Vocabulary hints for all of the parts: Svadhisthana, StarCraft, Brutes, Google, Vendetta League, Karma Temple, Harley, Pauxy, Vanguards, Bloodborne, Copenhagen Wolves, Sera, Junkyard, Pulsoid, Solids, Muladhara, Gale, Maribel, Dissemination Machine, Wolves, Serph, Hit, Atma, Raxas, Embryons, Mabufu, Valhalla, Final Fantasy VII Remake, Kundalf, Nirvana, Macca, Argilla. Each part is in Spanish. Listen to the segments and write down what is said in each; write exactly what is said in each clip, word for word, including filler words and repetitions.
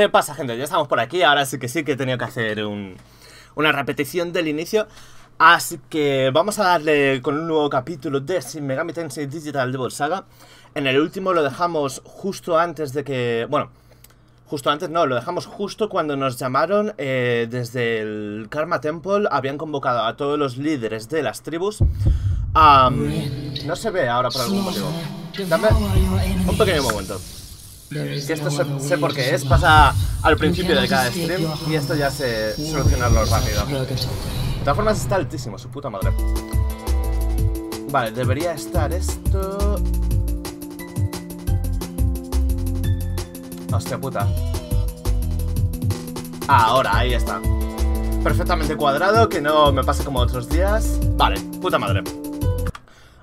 ¿Qué pasa, gente? Ya estamos por aquí. Ahora sí que sí que he tenido que hacer un, una repetición del inicio. Así que vamos a darle con un nuevo capítulo de Shin Megami Tensei Digital Devil Saga. En el último lo dejamos justo antes de que... Bueno, justo antes no, lo dejamos justo cuando nos llamaron eh, desde el Karma Temple. Habían convocado a todos los líderes de las tribus. Um, no se ve ahora por algún motivo. Dame un pequeño momento. Que esto sé, sé por qué es, pasa al principio de cada stream y esto ya sé solucionarlo rápido. De todas formas está altísimo, su puta madre. Vale, debería estar esto... Hostia puta. Ahora, ahí está. Perfectamente cuadrado, que no me pase como otros días. Vale, puta madre.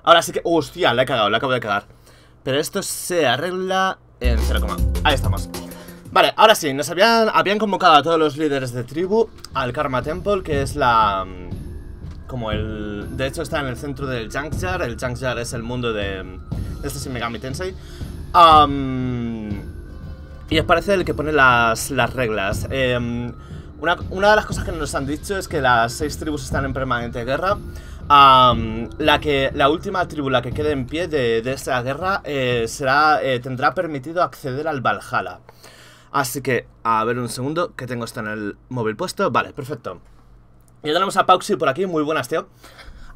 Ahora sí que... Hostia, la he cagado, la acabo de cagar. Pero esto se arregla... En cero, ahí estamos. Vale, ahora sí, nos habían, habían convocado a todos los líderes de tribu al Karma Temple, que es la... Como el... De hecho está en el centro del Junkyard. El Junkyard es el mundo de... de este Shin Megami Tensei. um, Y parece el que pone las, las reglas. um, una, una de las cosas que nos han dicho es que las seis tribus están en permanente guerra. Um, la, que, la última tribu, la que quede en pie de, de esta guerra, eh, será, eh, tendrá permitido acceder al Valhalla. Así que, a ver un segundo, que tengo esto en el móvil puesto. Vale, perfecto. Ya tenemos a Pauxy por aquí, muy buenas, tío.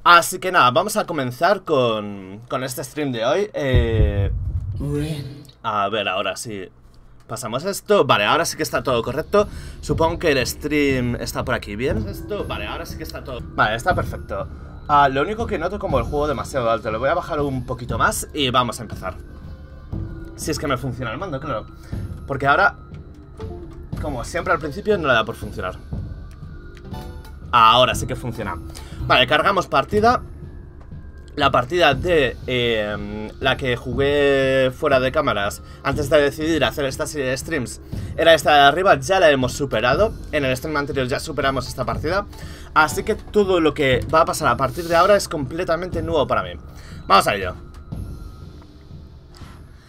Así que nada, vamos a comenzar con, con este stream de hoy. eh, A ver, ahora sí. Pasamos esto, vale, ahora sí que está todo correcto. Supongo que el stream está por aquí, ¿bien? Esto, vale, ahora sí que está todo... Vale, está perfecto. Uh, lo único que noto como el juego demasiado alto. Lo voy a bajar un poquito más y vamos a empezar. Si es que me funciona el mando, claro. Porque ahora, como siempre al principio, no le da por funcionar. Ahora sí que funciona. Vale, cargamos partida. La partida de eh, la que jugué fuera de cámaras antes de decidir hacer esta serie de streams era esta de arriba, ya la hemos superado. En el stream anterior ya superamos esta partida. Así que todo lo que va a pasar a partir de ahora es completamente nuevo para mí. Vamos a ello.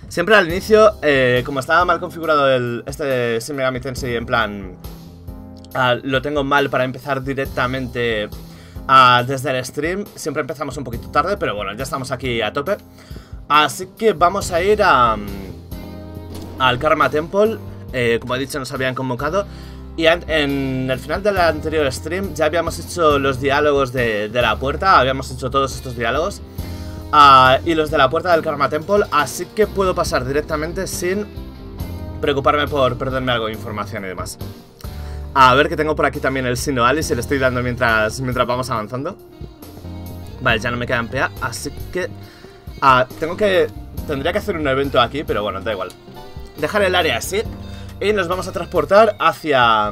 Siempre al inicio, eh, como estaba mal configurado el, este Shin Megami Tensei, en plan uh, lo tengo mal para empezar directamente... Uh, desde el stream, siempre empezamos un poquito tarde, pero bueno, ya estamos aquí a tope. Así que vamos a ir a, um, al Karma Temple. eh, Como he dicho, nos habían convocado. Y en, en el final del anterior stream ya habíamos hecho los diálogos de, de la puerta. Habíamos hecho todos estos diálogos uh, y los de la puerta del Karma Temple. Así que puedo pasar directamente sin preocuparme por perderme algo de información y demás. A ver, que tengo por aquí también el Sino Ali, se le estoy dando mientras, mientras vamos avanzando. Vale, ya no me quedan P A, así que... Ah, tengo que... Tendría que hacer un evento aquí, pero bueno, da igual. Dejar el área así y nos vamos a transportar hacia...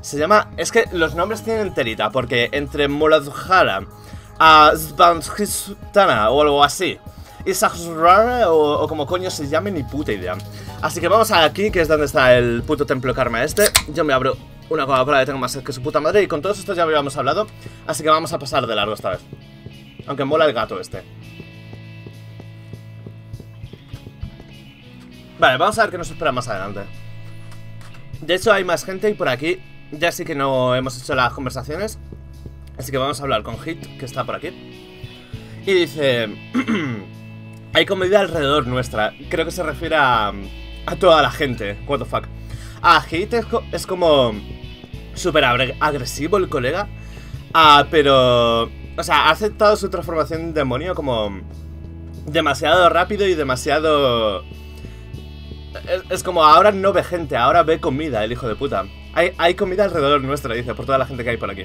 Se llama... Es que los nombres tienen telita, porque entre Muladhara, a Svadhisthana o algo así... O, o como coño se llame, ni puta idea. Así que vamos aquí, que es donde está el puto templo karma este. Yo me abro una Coca-Cola que tengo más que su puta madre. Y con todos estos ya habíamos hablado, así que vamos a pasar de largo esta vez. Aunque mola el gato este. Vale, vamos a ver qué nos espera más adelante. De hecho hay más gente y por aquí ya sí que no hemos hecho las conversaciones. Así que vamos a hablar con Hit, que está por aquí. Y dice... Hay comida alrededor nuestra. Creo que se refiere a, a toda la gente. What the fuck. A Hit es, co es como súper agresivo el colega. Ah, pero... O sea, ha aceptado su transformación en demonio como demasiado rápido y demasiado... Es, es como ahora no ve gente, ahora ve comida, el hijo de puta. Hay, hay comida alrededor nuestra, dice, por toda la gente que hay por aquí.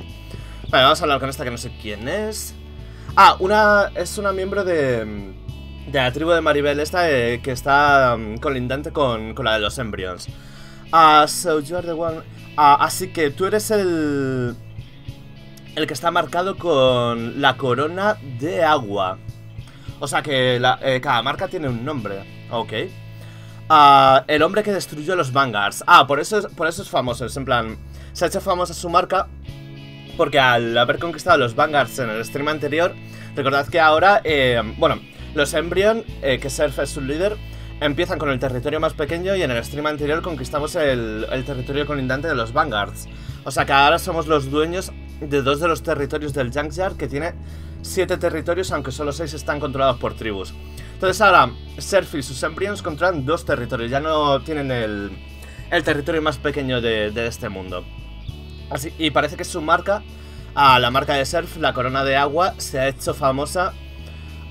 Vale, vamos a hablar con esta que no sé quién es. Ah, una... Es una miembro de... De la tribu de Maribel esta, eh, que está um, colindante con, con la de los Embryons. Ah, uh, so you are the one... Uh, así que tú eres el... El que está marcado con la corona de agua. O sea que la, eh, cada marca tiene un nombre. Ok. Uh, el hombre que destruyó los Vanguards. Ah, por eso, es, por eso es famoso. Es en plan... Se ha hecho famosa su marca porque al haber conquistado los Vanguards en el stream anterior... Recordad que ahora... Eh, bueno... Los Embryon, eh, que Serph es su líder, Empiezan con el territorio más pequeño y en el stream anterior conquistamos el, el territorio colindante de los Vanguards. O sea que ahora somos los dueños de dos de los territorios del Junkyard, que tiene siete territorios, aunque solo seis están controlados por tribus. Entonces ahora Serph y sus Embryons controlan dos territorios, ya no tienen el, el territorio más pequeño de, de este mundo. Así, y parece que su marca, a la marca de Serph, la corona de agua, se ha hecho famosa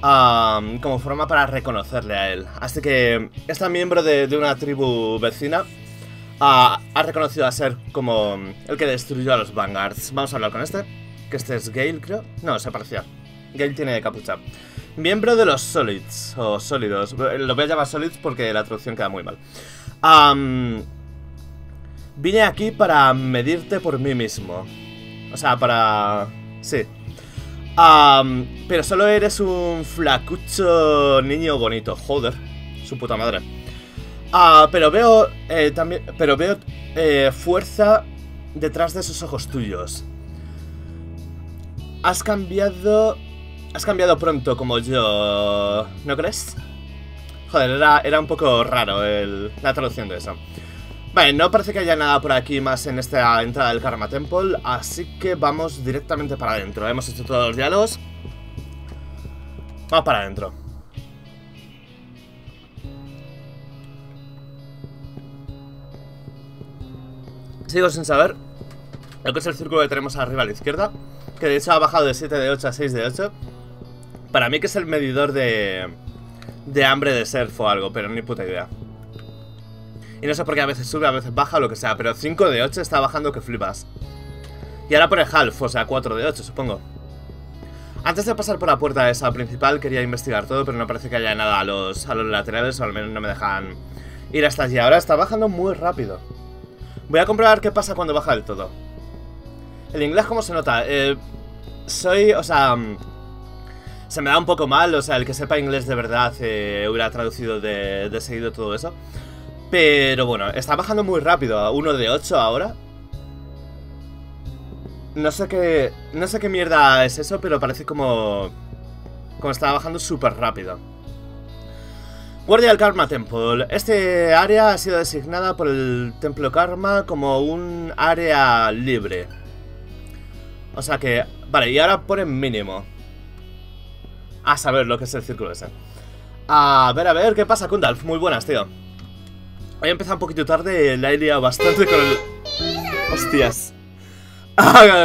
Um, como forma para reconocerle a él. Así que esta miembro de, de una tribu vecina uh, ha reconocido a Serph como el que destruyó a los Vanguards. Vamos a hablar con este, que este es Gale, creo. No, se parecía. Gale tiene capucha. Miembro de los Solids, o Sólidos. Lo voy a llamar Solids porque la traducción queda muy mal. um, Vine aquí para medirte por mí mismo. O sea, para... sí. Um, pero solo eres un flacucho niño bonito. Joder, su puta madre. uh, Pero veo eh, también, Pero veo eh, fuerza detrás de esos ojos tuyos. Has cambiado Has cambiado pronto como yo, ¿no crees? Joder, era, era un poco raro el, la traducción de eso. Vale, no parece que haya nada por aquí más en esta entrada del Karma Temple, así que vamos directamente para adentro. Hemos hecho todos los diálogos. Vamos para adentro. Sigo sin saber lo que es el círculo que tenemos arriba a la izquierda, que de hecho ha bajado de siete de ocho a seis de ocho. Para mí que es el medidor de, de hambre de Serph o algo, pero ni puta idea. Y no sé por qué a veces sube, a veces baja o lo que sea, pero cinco de ocho está bajando que flipas. Y ahora pone half, o sea, cuatro de ocho, supongo. Antes de pasar por la puerta esa principal quería investigar todo, pero no parece que haya nada a los, a los laterales, o al menos no me dejan ir hasta allí. Ahora está bajando muy rápido. Voy a comprobar qué pasa cuando baja del todo. El inglés, ¿cómo se nota? Eh, soy, o sea... se me da un poco mal, o sea, el que sepa inglés de verdad eh, hubiera traducido de, de seguido todo eso. Pero bueno, está bajando muy rápido, a uno de ocho ahora. No sé qué... no sé qué mierda es eso, pero parece como... como está bajando súper rápido. Guardia del Karma Temple. Este área ha sido designada por el Templo Karma como un área libre. O sea que... vale, y ahora ponen mínimo. A saber lo que es el círculo ese. A ver, a ver, ¿qué pasa, Kundalf? Muy buenas, tío. Hoy he empezado un poquito tarde, la he liado bastante con el... hostias.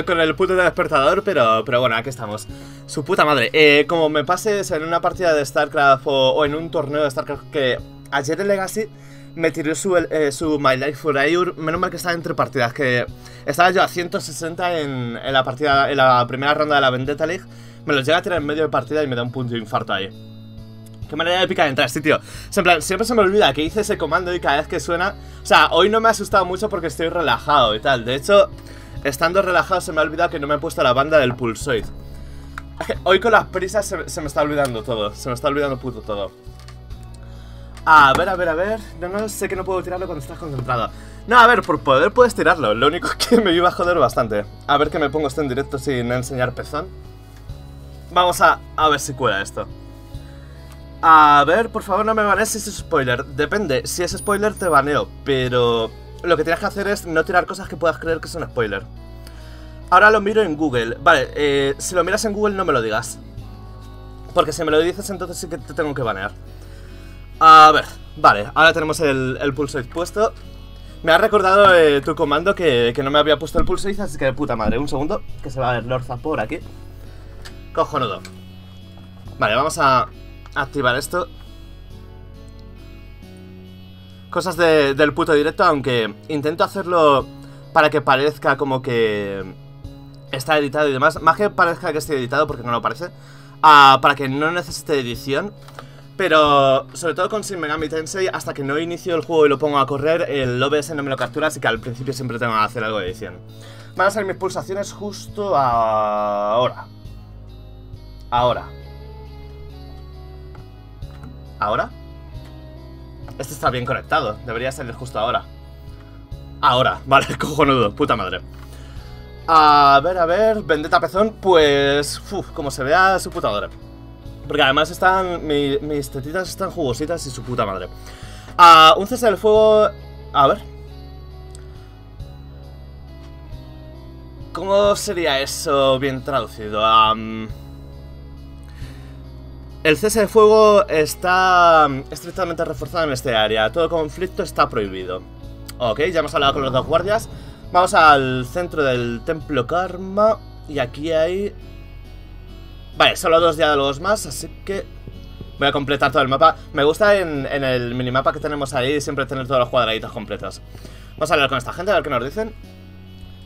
Con el puto despertador, pero, pero bueno, aquí estamos. Su puta madre. Eh, como me pases en una partida de StarCraft o, o en un torneo de StarCraft, que ayer en Legacy me tiró su, eh, su My Life for Ayur. Menos mal que estaba entre partidas, que estaba yo a ciento sesenta en, en la partida, en la primera ronda de la Vendetta League. Me los llega a tirar en medio de partida y me da un punto de infarto ahí. Qué manera épica de entrar, sí, tío. En plan, siempre se me olvida que hice ese comando y cada vez que suena... o sea, hoy no me ha asustado mucho porque estoy relajado y tal. De hecho, estando relajado se me ha olvidado que no me he puesto la banda del pulsoid. Es que hoy con las prisas se, se me está olvidando todo. Se me está olvidando puto todo. A ver, a ver, a ver... No, no, sé que no puedo tirarlo cuando estás concentrado. No, a ver, por poder puedes tirarlo. Lo único que me iba a joder bastante. A ver que me pongo esto en directo sin enseñar pezón. Vamos a, a ver si cuela esto. A ver, por favor no me banees si es spoiler. Depende, si es spoiler te baneo. Pero lo que tienes que hacer es no tirar cosas que puedas creer que son spoiler. Ahora lo miro en Google. Vale, eh, si lo miras en Google no me lo digas, porque si me lo dices entonces sí que te tengo que banear. A ver, vale, ahora tenemos el, el pulsoid puesto. Me ha recordado eh, tu comando que, que no me había puesto el pulsoid, así que de puta madre. Un segundo, que se va a ver Lorza por aquí. Cojonudo. Vale, vamos a... activar esto. Cosas de, del puto directo, aunque intento hacerlo para que parezca como que está editado y demás. Más que parezca que esté editado, porque no lo parece, uh, para que no necesite edición. Pero sobre todo con Shin Megami Tensei, hasta que no inicio el juego y lo pongo a correr, el O B S no me lo captura, así que al principio siempre tengo que hacer algo de edición. Van a salir mis pulsaciones justo ahora. Ahora ¿Ahora? Este está bien conectado, debería salir justo ahora. Ahora, vale, cojonudo, puta madre. A ver, a ver, Vendetta Pezón, pues... uf, como se vea, su puta madre. Porque además están... Mi, mis tetitas están jugositas y su puta madre. Ah, un cese del fuego... A ver... ¿Cómo sería eso bien traducido? Um, el cese de fuego está estrictamente reforzado en este área. Todo conflicto está prohibido. Ok, ya hemos hablado con los dos guardias. Vamos al centro del templo Karma. Y aquí hay... Vale, solo dos diálogos más, así que... Voy a completar todo el mapa. Me gusta en, en el minimapa que tenemos ahí siempre tener todos los cuadraditos completos. Vamos a hablar con esta gente, a ver qué nos dicen.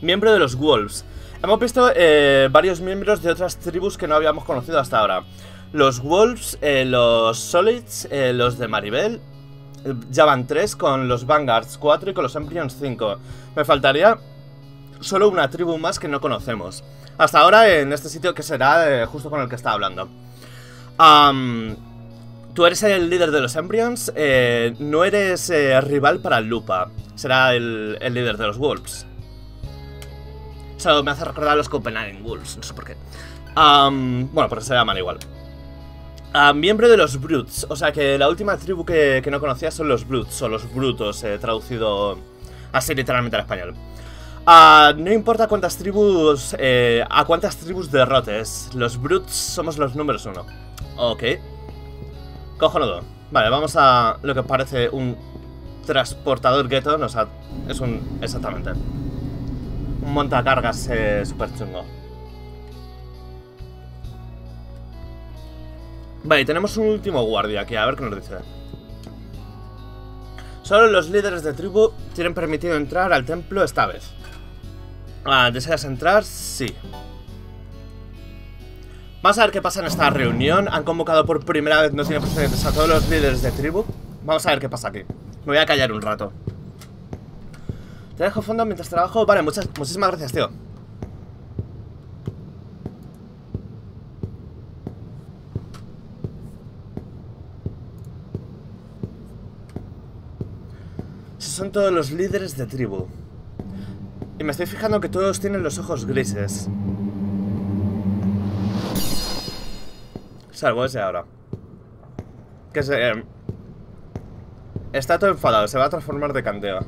Miembro de los Wolves. Hemos visto eh, varios miembros de otras tribus que no habíamos conocido hasta ahora. Los Wolves, eh, los Solids, eh, los de Maribel. eh, Ya van tres, con los Vanguards cuatro y con los Embryons cinco. Me faltaría solo una tribu más que no conocemos. Hasta ahora en este sitio que será eh, justo con el que estaba hablando. um, Tú eres el líder de los Embryons. eh, No eres eh, rival para Lupa. Será el, el líder de los Wolves. Eso me hace recordar a los Copenhagen Wolves, no sé por qué. Um, bueno, pero se llaman igual. Uh, miembro de los Brutes, o sea que la última tribu que, que no conocía son los Brutes, o los Brutos, eh, traducido así literalmente al español. Uh, no importa cuántas tribus, eh, a cuántas tribus derrotes, los Brutes somos los números uno. Ok. Cojonudo. Vale, vamos a lo que parece un transportador gueto, no, o sea, es un... exactamente. Un montacargas eh, super chungo. Vale, tenemos un último guardia aquí, a ver qué nos dice. Solo los líderes de tribu tienen permitido entrar al templo esta vez. Ah, ¿deseas entrar? Sí. Vamos a ver qué pasa en esta reunión. Han convocado por primera vez, no tiene precedentes, a todos los líderes de tribu. Vamos a ver qué pasa aquí. Me voy a callar un rato. Te dejo fondo mientras trabajo. Vale, muchas, muchísimas gracias, tío. Esos son todos los líderes de tribu. Y me estoy fijando que todos tienen los ojos grises. Salvo ese ahora. Que se... Eh, está todo enfadado, se va a transformar de candela.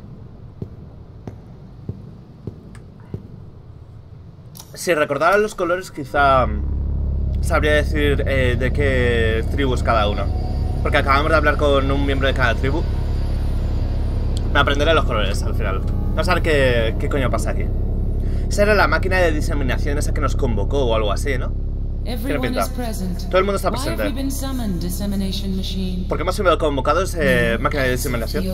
Si recordara los colores quizá sabría decir eh, de qué tribu es cada uno. Porque acabamos de hablar con un miembro de cada tribu. Me aprenderé los colores al final. Vamos a ver qué, qué coño pasa aquí. Esa era la máquina de diseminación esa que nos convocó o algo así, ¿no? ¿Qué pinta? Todo el mundo está presente. ¿Por qué hemos sido convocados eh, máquina de diseminación?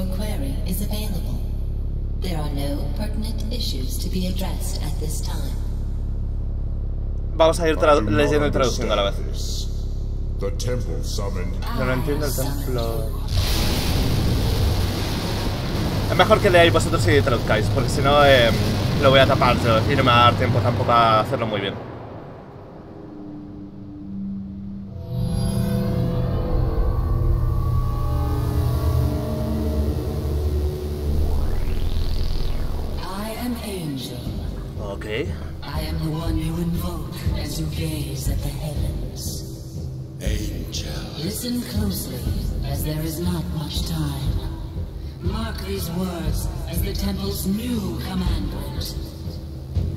Vamos a ir leyendo y traduciendo a la vez. No lo entiendo el templo. Es mejor que leáis vosotros y traduzcáis, porque si no eh, lo voy a tapar yo y no me va a dar tiempo tampoco a hacerlo muy bien. Ok. I am the one you invoke as you gaze at the heavens. Angel. Listen closely, as there is not much time. Mark these words as the temple's new commandment.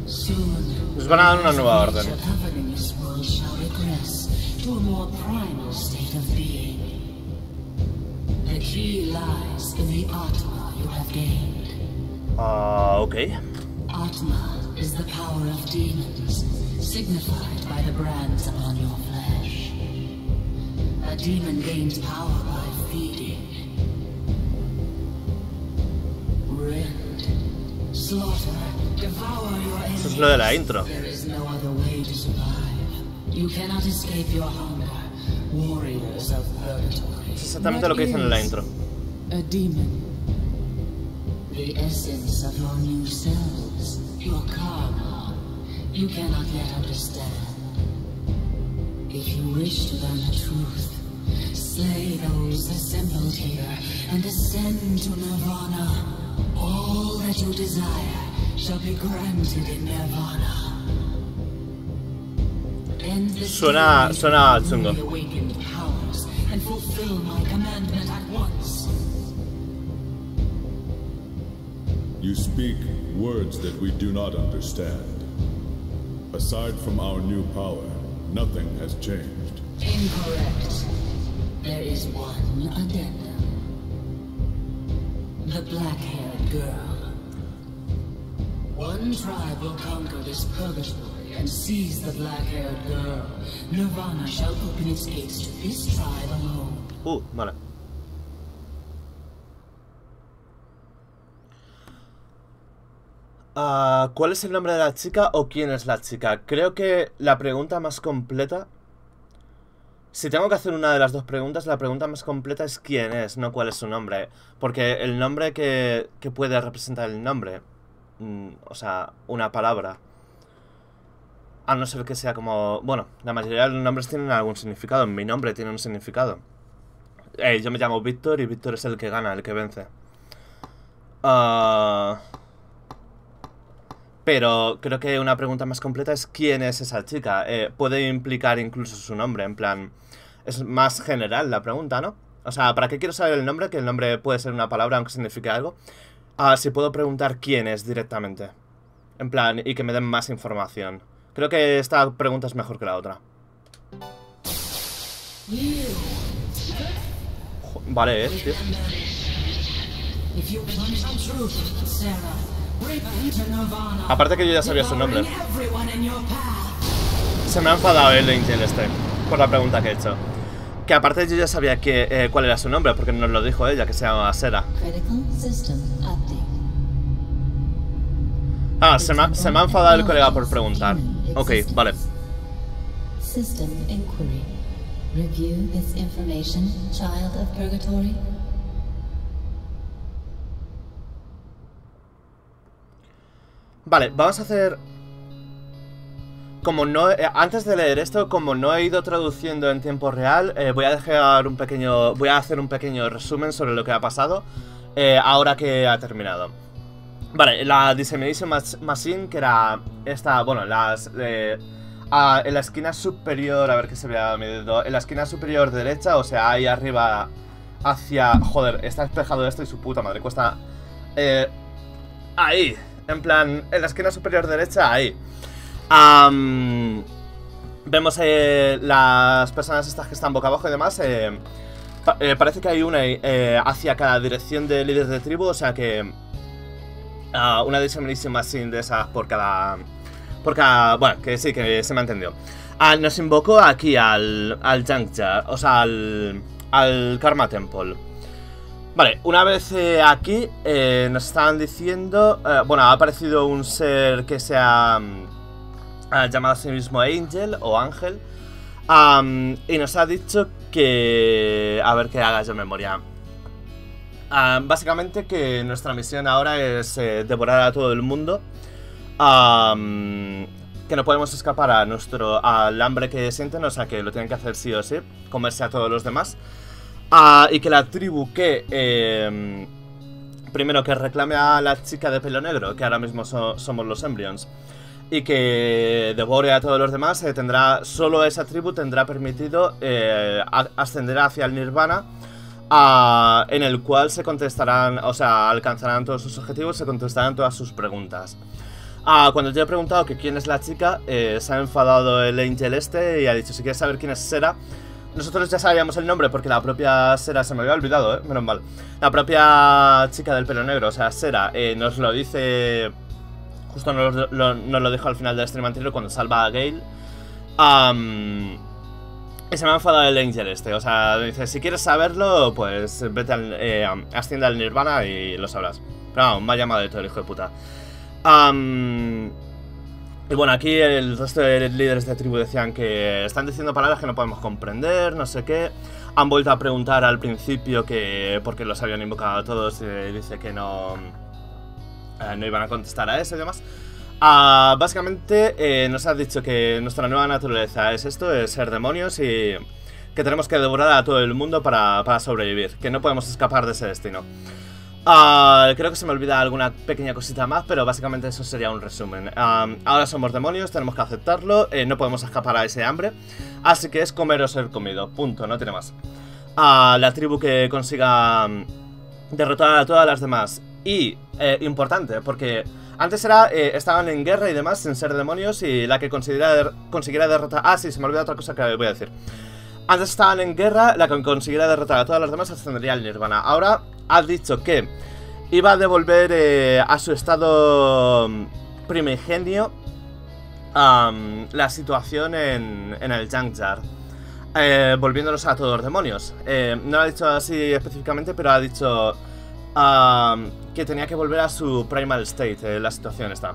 Soon, the nature governing this world shall regress to a more primal state of being. The key lies in the Atma you have gained. Ah, uh, okay. Atma is the power of demons, signified by the brands upon your flesh. A demon gains power by feeding. Rend, slaughter, devour your enemies. Eso es lo de la intro. There is no other way to survive. You cannot escape your hunger, warriors of purgatory. Es exactamente lo que dicen en la intro. A demon. The essence of your new selves, your karma, you cannot yet understand. If you wish to learn the truth, slay those assembled here and ascend to Nirvana. All that you desire shall be granted in Nirvana. Suena, suena chungo. and fulfill my commandment at once. You speak words that we do not understand. Aside from our new power, nothing has changed. Incorrect. There is one addendum. The black-haired girl. One tribe will conquer this purgatory and seize the black-haired girl. Nirvana shall open its gates to this tribe alone. Oh, vale. Uh, ¿Cuál es el nombre de la chica o quién es la chica? Creo que la pregunta más completa... Si tengo que hacer una de las dos preguntas, la pregunta más completa es quién es, no cuál es su nombre. Porque el nombre que, que puede representar el nombre... Mm, o sea, una palabra. A no ser que sea como... Bueno, la mayoría de los nombres tienen algún significado. Mi nombre tiene un significado. Hey, yo me llamo Víctor y Víctor es el que gana, el que vence. Ah... Uh... Pero creo que una pregunta más completa es ¿quién es esa chica? Eh, puede implicar incluso su nombre, en plan... Es más general la pregunta, ¿no? O sea, ¿para qué quiero saber el nombre? Que el nombre puede ser una palabra, aunque signifique algo. Ah, si puedo preguntar quién es directamente. En plan, y que me den más información. Creo que esta pregunta es mejor que la otra. Vale, eh, tío. Aparte que yo ya sabía su nombre. Se me ha enfadado el Angel este por la pregunta que he hecho. Que aparte yo ya sabía que, eh, cuál era su nombre, porque nos lo dijo ella, que se llama Sera. Ah, se me, ha, se me ha enfadado el colega por preguntar. Ok, vale. System inquiry. Review this information, child of purgatory. Vale, vamos a hacer... Como no... Eh, antes de leer esto, como no he ido traduciendo en tiempo real, eh, voy a dejar un pequeño... Voy a hacer un pequeño resumen sobre lo que ha pasado, eh, ahora que ha terminado. Vale, la Dissemination Machine, que era esta... Bueno, las... Eh, a, en la esquina superior... A ver que se vea mi dedo. En la esquina superior derecha, o sea, ahí arriba hacia... Joder, está espejado esto y su puta madre cuesta... Eh, ahí... En plan, en la esquina superior derecha, ahí. Um, vemos eh, las personas estas que están boca abajo y demás. Eh, pa eh, parece que hay una eh, hacia cada dirección de líderes de tribu, o sea que... Uh, una Dissemination Machine de esas por cada... Por cada... Bueno, que sí, que se me ha entendido. Uh, nos invocó aquí al, al Junkyard, o sea, al, al Karma Temple. Vale, una vez eh, aquí eh, nos estaban diciendo... Eh, bueno, ha aparecido un ser que se ha um, llamado a sí mismo Angel o Ángel. Um, y nos ha dicho que... A ver que haga yo memoria. Um, básicamente que nuestra misión ahora es eh, devorar a todo el mundo. Um, que no podemos escapar a nuestro, al hambre que sienten, o sea que lo tienen que hacer sí o sí. Comerse a todos los demás. Ah, y que la tribu que, eh, primero que reclame a la chica de pelo negro, que ahora mismo so, somos los Embryons, y que devore a todos los demás, eh, tendrá, solo esa tribu tendrá permitido eh, ascender hacia el Nirvana, ah, en el cual se contestarán, o sea, alcanzarán todos sus objetivos, se contestarán todas sus preguntas. Ah, cuando te he preguntado que quién es la chica, eh, se ha enfadado el Angel este y ha dicho, si quieres saber quién es Sera... Nosotros ya sabíamos el nombre porque la propia Sera, se me había olvidado, ¿eh? Menos mal. La propia chica del pelo negro, o sea, Sera, eh, nos lo dice... Justo nos lo, lo, nos lo dijo al final del stream anterior cuando salva a Gale. Um, y se me ha enfadado el Angel este, o sea, dice, si quieres saberlo, pues vete al... Eh, asciende al Nirvana y lo sabrás. Pero no, me ha llamado de todo el hijo de puta. Um, Y bueno, aquí el resto de líderes de tribu decían que están diciendo palabras que no podemos comprender, no sé qué. Han vuelto a preguntar al principio que porque los habían invocado a todos, eh, dice que no, eh, no iban a contestar a eso y demás. Ah, básicamente eh, nos han dicho que nuestra nueva naturaleza es esto, es ser demonios y que tenemos que devorar a todo el mundo para, para sobrevivir, que no podemos escapar de ese destino. Uh, creo que se me olvida alguna pequeña cosita más, pero básicamente eso sería un resumen. Um, ahora somos demonios, tenemos que aceptarlo, eh, no podemos escapar a ese hambre, así que es comer o ser comido, punto, no tiene más. a la tribu que consiga derrotar a todas las demás. Y, eh, importante, porque antes era, eh, estaban en guerra y demás, sin ser demonios, y la que considera, consiguiera derrotar... Ah, sí, se me olvidó otra cosa que voy a decir. Antes estaban en guerra, la que consiguiera derrotar a todas las demás ascendería al Nirvana. Ahora ha dicho que iba a devolver eh, a su estado primigenio um, la situación en, en el Junkyard, eh, volviéndolos a todos los demonios. Eh, no lo ha dicho así específicamente, pero ha dicho... Uh, que tenía que volver a su primal state, eh, la situación está.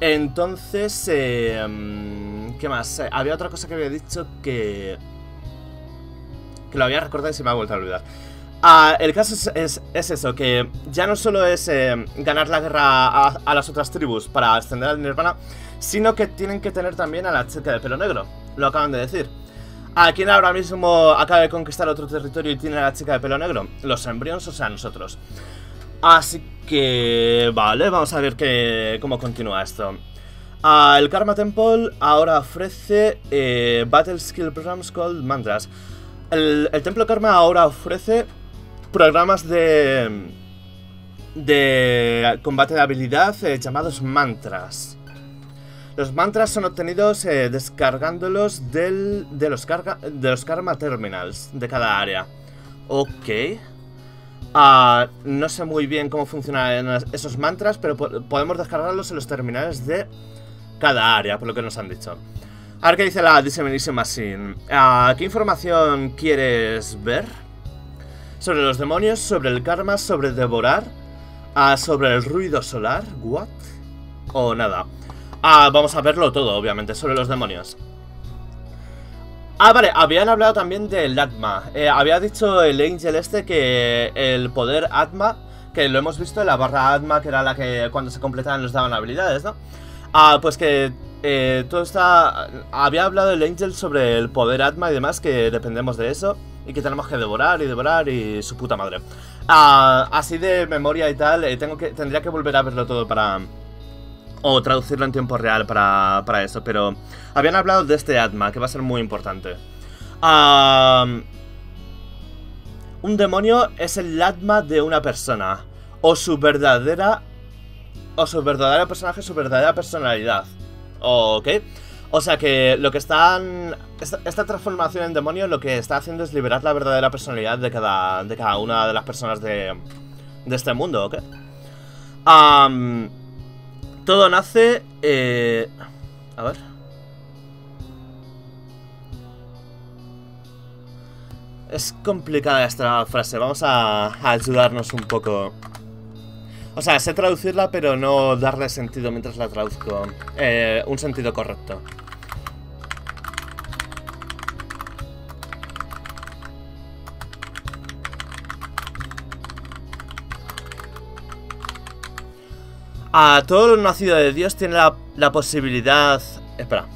Entonces, eh, ¿qué más? Eh, había otra cosa que había dicho que... que lo había recordado y se me ha vuelto a olvidar. Uh, el caso es, es, es eso, que ya no solo es eh, ganar la guerra a, a las otras tribus para ascender al Nirvana, sino que tienen que tener también a la chica de pelo negro, lo acaban de decir. ¿A quién ahora mismo acaba de conquistar otro territorio y tiene a la chica de pelo negro? Los Embryons, o sea, nosotros. Así que... vale, vamos a ver que, cómo continúa esto. Ah, el Karma Temple ahora ofrece eh, Battle Skill Programs called Mantras. El, el Templo Karma ahora ofrece programas de... de combate de habilidad eh, llamados Mantras. Los mantras son obtenidos eh, descargándolos del, de, los carga, de los karma terminals de cada área. Ok. Uh, no sé muy bien cómo funcionan esos mantras, pero po podemos descargarlos en los terminales de cada área, por lo que nos han dicho. A ver qué dice la Dissemination Machine. Uh, ¿Qué información quieres ver? Sobre los demonios, sobre el karma, sobre devorar, uh, sobre el ruido solar, what? O nada. Ah, vamos a verlo todo, obviamente, sobre los demonios. Ah, vale, habían hablado también del Atma. eh, Había dicho el Angel este que el poder Atma, que lo hemos visto en la barra Atma, que era la que cuando se completaban nos daban habilidades, ¿no? Ah, pues que eh, todo está... Había hablado el Angel sobre el poder Atma y demás, que dependemos de eso y que tenemos que devorar y devorar y su puta madre. Ah, así de memoria y tal, eh, tengo que, tendría que volver a verlo todo para... o traducirlo en tiempo real para, para eso, pero habían hablado de este Atma, que va a ser muy importante. Um, un demonio es el Atma de una persona, o su verdadera, o su verdadero personaje, su verdadera personalidad. Ok, o sea que lo que están, esta, esta transformación en demonio lo que está haciendo es liberar la verdadera personalidad de cada, de cada una de las personas de, de este mundo, ok. Um, Todo nace... Eh, a ver... Es complicada esta frase, vamos a, a ayudarnos un poco. O sea, sé traducirla, pero no darle sentido mientras la traduzco. Eh, un sentido correcto. A todo lo nacido de Dios tiene la, la posibilidad... Espera.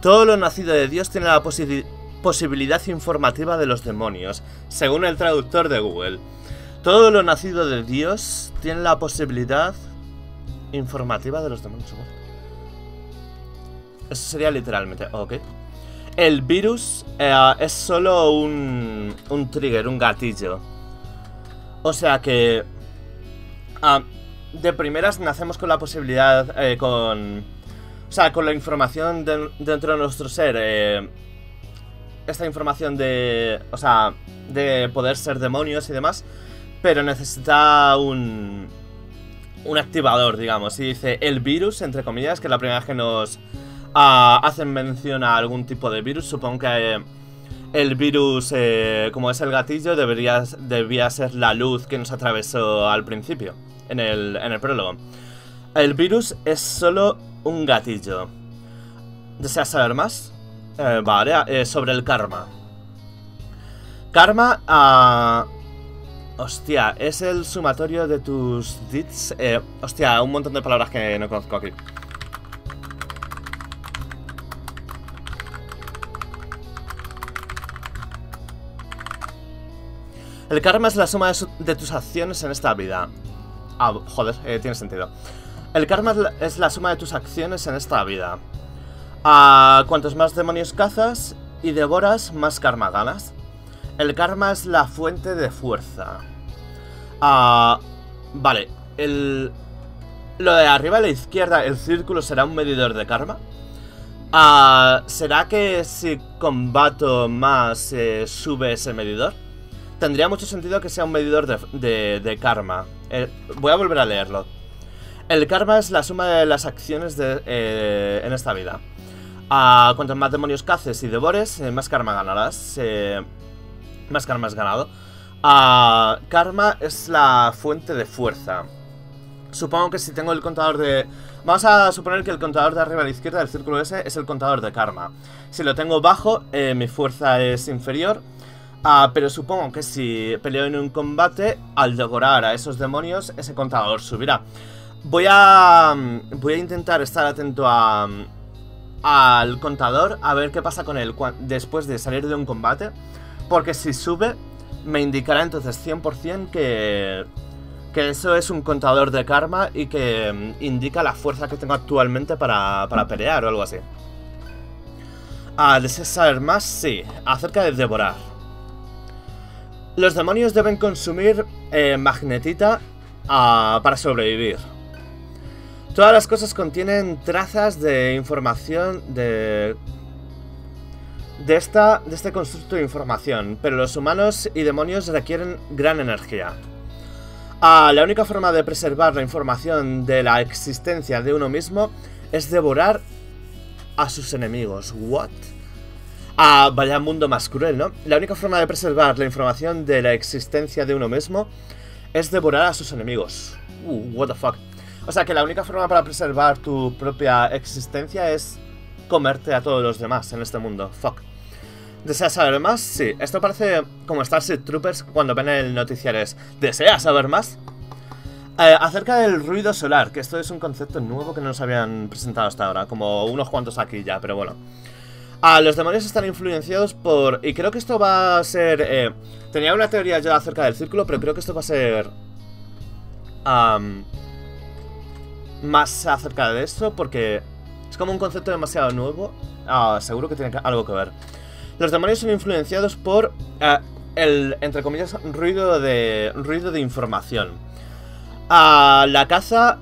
Todo lo nacido de Dios tiene la posi posibilidad informativa de los demonios, según el traductor de Google. Todo lo nacido de Dios tiene la posibilidad informativa de los demonios. Eso sería literalmente... Ok. El virus eh, es solo un, un trigger, un gatillo. O sea que... Ah, de primeras nacemos con la posibilidad, eh, con... O sea, con la información de, dentro de nuestro ser, eh, esta información de... O sea, de poder ser demonios y demás, pero necesita un... un activador, digamos, y dice el virus, entre comillas, que es la primera vez que nos ah, hacen mención a algún tipo de virus. Supongo que eh, el virus, eh, como es el gatillo, debería, debía ser la luz que nos atravesó al principio. En el, en el prólogo. El virus es solo un gatillo. ¿Deseas saber más? Eh, vale, eh, sobre el karma. Karma, ah... Hostia, es el sumatorio de tus deeds. Eh, hostia, un montón de palabras que no conozco aquí. El karma es la suma de, su, de tus acciones en esta vida. Ah, joder, eh, tiene sentido. El karma es la, es la suma de tus acciones en esta vida. Ah, cuantos más demonios cazas, y devoras más karmagalas. El karma es la fuente de fuerza. Ah, vale, el... Lo de arriba a la izquierda, el círculo, será un medidor de karma. Ah, ¿será que si combato más eh, sube ese medidor? Tendría mucho sentido que sea un medidor de, de, de karma. Eh, voy a volver a leerlo. El karma es la suma de las acciones de, eh, en esta vida. Ah, cuanto más demonios caces y devores, eh, más karma ganarás. Eh, más karma has ganado. Ah, karma es la fuente de fuerza. Supongo que si tengo el contador de... Vamos a suponer que el contador de arriba a la izquierda del círculo ese es el contador de karma. Si lo tengo bajo, eh, mi fuerza es inferior. Ah, pero supongo que si peleo en un combate, al devorar a esos demonios, ese contador subirá. Voy a... Voy a intentar estar atento a... al contador, a ver qué pasa con él después de salir de un combate. Porque si sube, me indicará entonces cien por cien que... que eso es un contador de karma y que indica la fuerza que tengo actualmente para, para pelear o algo así. Ah, ¿deseas saber más? Sí, acerca de devorar. Los demonios deben consumir eh, magnetita ah, para sobrevivir. Todas las cosas contienen trazas de información de... De, esta, de este constructo de información, pero los humanos y demonios requieren gran energía. Ah, la única forma de preservar la información de la existencia de uno mismo es devorar a sus enemigos. ¿What? Ah, vaya mundo más cruel, ¿no? La única forma de preservar la información de la existencia de uno mismo es devorar a sus enemigos. Uh, what the fuck. O sea que la única forma para preservar tu propia existencia es comerte a todos los demás en este mundo. Fuck. ¿Deseas saber más? Sí. Esto parece como Starship Troopers cuando ven el noticiero es ¿deseas saber más? Eh, acerca del ruido solar, que esto es un concepto nuevo que no nos habían presentado hasta ahora. Como unos cuantos aquí ya, pero bueno. Ah, los demonios están influenciados por... Y creo que esto va a ser... Eh, tenía una teoría ya acerca del círculo, pero creo que esto va a ser... Um, más acerca de esto, porque es como un concepto demasiado nuevo. Ah, seguro que tiene que, algo que ver. Los demonios son influenciados por uh, el, entre comillas, ruido de, ruido de información. Uh, la caza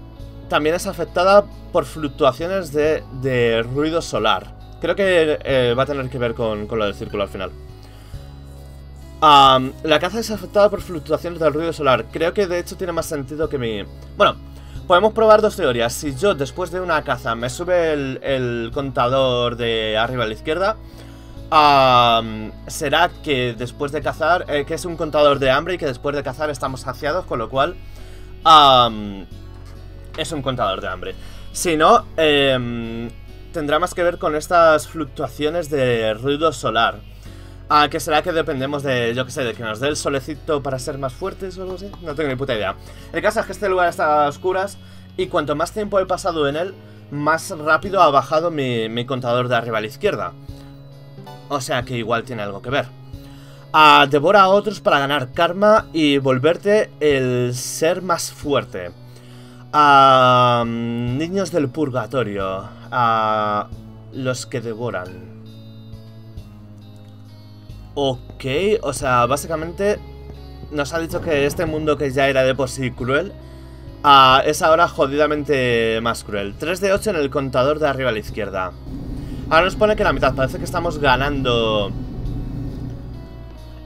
también es afectada por fluctuaciones de, de ruido solar. Creo que eh, va a tener que ver con, con lo del círculo al final. Um, la caza es afectada por fluctuaciones del ruido solar. Creo que de hecho tiene más sentido que mi... Bueno, podemos probar dos teorías. Si yo después de una caza me sube el, el contador de arriba a la izquierda... Um, será que después de cazar, eh, que es un contador de hambre y que después de cazar estamos saciados, con lo cual um, es un contador de hambre. Si no, eh, tendrá más que ver con estas fluctuaciones de ruido solar. Ah, que será que dependemos de, yo que sé, de que nos dé el solecito para ser más fuertes o algo así. No tengo ni puta idea. El caso es que este lugar está a oscuras y cuanto más tiempo he pasado en él, más rápido ha bajado mi, mi contador de arriba a la izquierda. O sea que igual tiene algo que ver. Ah, devora a otros para ganar karma y volverte el ser más fuerte. Ah, niños del purgatorio. Ah, los que devoran. Ok, o sea, básicamente nos ha dicho que este mundo que ya era de por sí cruel, ah, es ahora jodidamente más cruel. tres de ocho en el contador de arriba a la izquierda. Ahora nos pone que la mitad, parece que estamos ganando...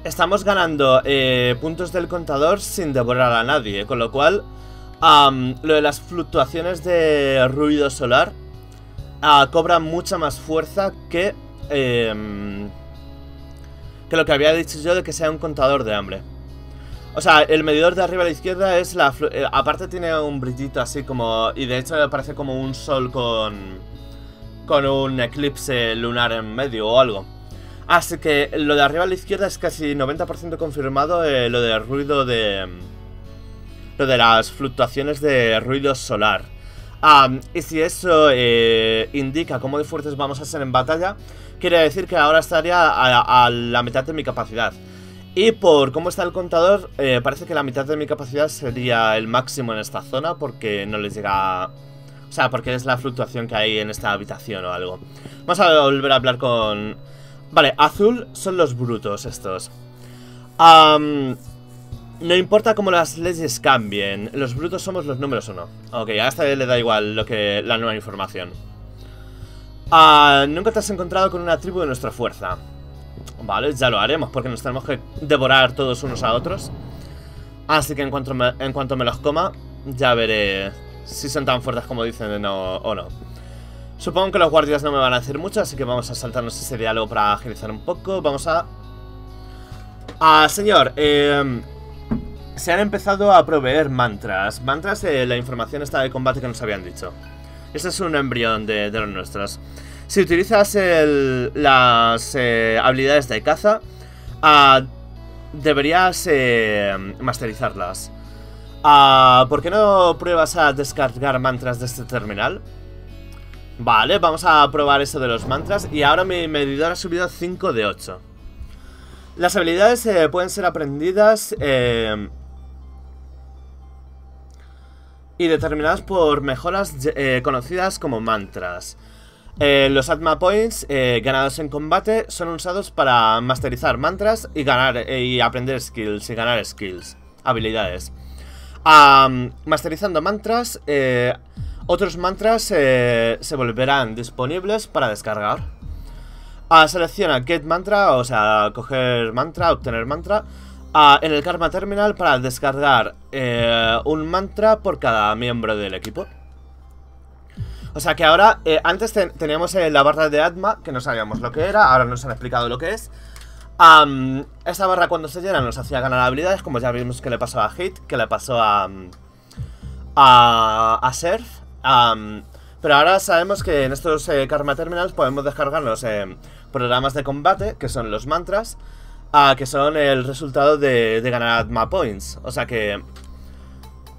Estamos ganando eh, puntos del contador sin devorar a nadie, con lo cual um, lo de las fluctuaciones de ruido solar uh, cobra mucha más fuerza que, eh, que lo que había dicho yo de que sea un contador de hambre. O sea, el medidor de arriba a la izquierda es la... Eh, aparte tiene un brillito así como... Y de hecho parece como un sol con... con un eclipse lunar en medio o algo. Así que lo de arriba a la izquierda es casi noventa por ciento confirmado, eh, lo del ruido de... Lo de las fluctuaciones de ruido solar. Ah, y si eso eh, indica cómo de fuertes vamos a ser en batalla, quiere decir que ahora estaría a, a la mitad de mi capacidad. Y por cómo está el contador, eh, parece que la mitad de mi capacidad sería el máximo en esta zona, porque no les llega... O sea, porque es la fluctuación que hay en esta habitación o algo. Vamos a volver a hablar con... Vale, azul son los brutos estos. Um, no importa cómo las leyes cambien, los brutos somos los números uno. Ok, a esta le da igual lo que la nueva información. Uh, nunca te has encontrado con una tribu de nuestra fuerza. Vale, ya lo haremos porque nos tenemos que devorar todos unos a otros. Así que en cuanto me, en cuanto me los coma, ya veré si son tan fuertes como dicen no, o no. Supongo que los guardias no me van a decir mucho, así que vamos a saltarnos ese diálogo para agilizar un poco. Vamos a... Ah, señor, eh, se han empezado a proveer mantras. Mantras de la información esta de combate que nos habían dicho. Este es un embrión de, de los nuestros. Si utilizas el, las eh, habilidades de caza, ah, deberías eh, masterizarlas. Ah, ¿por qué no pruebas a descargar mantras de este terminal? Vale, vamos a probar eso de los mantras. Y ahora mi medidor ha subido cinco de ocho. Las habilidades eh, pueden ser aprendidas eh, y determinadas por mejoras eh, conocidas como mantras. eh, Los Atma Points eh, ganados en combate son usados para masterizar mantras y ganar eh, y aprender skills y ganar skills, habilidades. um, Masterizando mantras, eh, otros mantras eh, se volverán disponibles para descargar. Ah, selecciona Get Mantra, o sea, coger mantra, obtener mantra, ah, en el Karma Terminal para descargar eh, un mantra por cada miembro del equipo. O sea que ahora, eh, antes ten teníamos eh, la barra de Atma, que no sabíamos lo que era, ahora nos han explicado lo que es. um, Esta barra cuando se llena nos hacía ganar habilidades, como ya vimos que le pasó a Hit, que le pasó a... a, a Serph. Um, pero ahora sabemos que en estos eh, Karma Terminals podemos descargar los eh, programas de combate, que son los mantras, uh, que son el resultado de, de ganar Atma Points. O sea que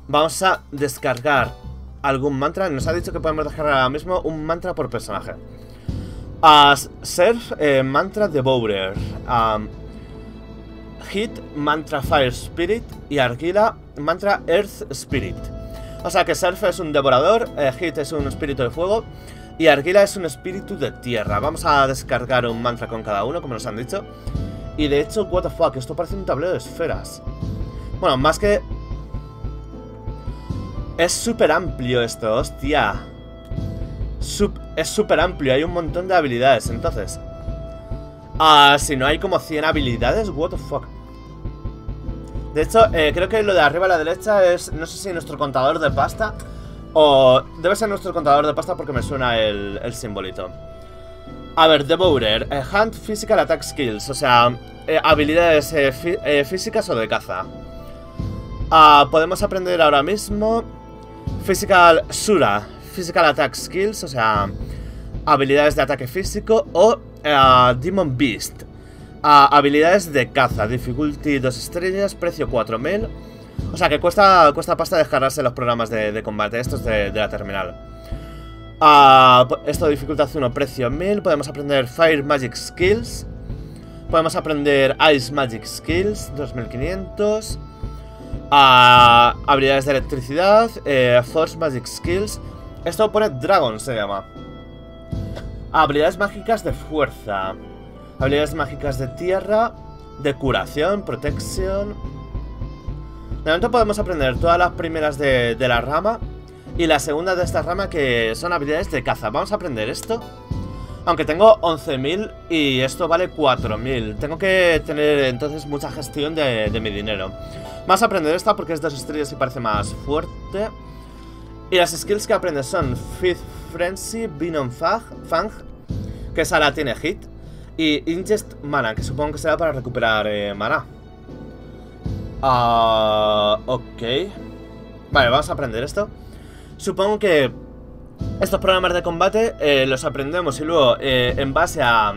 vamos a descargar algún mantra. Nos ha dicho que podemos descargar ahora mismo un mantra por personaje. Uh, Serph, eh, Mantra Devourer. um, Hit, Mantra Fire Spirit. Y Argilla, Mantra Earth Spirit. O sea que Serph es un devorador, eh, Hit es un espíritu de fuego y Argilla es un espíritu de tierra. Vamos a descargar un mantra con cada uno, como nos han dicho. Y de hecho, what the fuck, esto parece un tablero de esferas. Bueno, más que... es súper amplio esto, hostia. Sup es súper amplio, hay un montón de habilidades, entonces. Ah, si no hay como cien habilidades, what the fuck. De hecho, eh, creo que lo de arriba a la derecha es, no sé si nuestro contador de pasta o... debe ser nuestro contador de pasta porque me suena el, el simbolito. A ver, Devourer, eh, Hunt, Physical Attack Skills, o sea, eh, habilidades eh, fí eh, físicas o de caza. Ah, podemos aprender ahora mismo Physical Sura, Physical Attack Skills, o sea, habilidades de ataque físico o eh, Demon Beast. Uh, habilidades de caza, difficulty dos estrellas, precio cuatro mil. O sea que cuesta, cuesta pasta descargarse los programas de, de combate, estos de, de la terminal. uh, Esto dificultad uno, precio mil. Podemos aprender Fire Magic Skills. Podemos aprender Ice Magic Skills, dos mil quinientos. uh, Habilidades de electricidad, eh, Force Magic Skills. Esto pone Dragon, se llama. Habilidades mágicas de fuerza. Habilidades mágicas de tierra, de curación, protección. De momento podemos aprender todas las primeras de, de la rama y la segunda de esta rama, que son habilidades de caza. Vamos a aprender esto. Aunque tengo once mil y esto vale cuatro mil. Tengo que tener entonces mucha gestión de, de mi dinero. Vamos a aprender esta porque es dos estrellas y parece más fuerte. Y las skills que aprendes son Fifth Frenzy, Venom Fang, que esa la tiene Hit. Y Ingest Mana, que supongo que será para recuperar eh, mana. Ah, uh, ok. Vale, vamos a aprender esto. Supongo que estos programas de combate eh, los aprendemos y luego eh, en base a,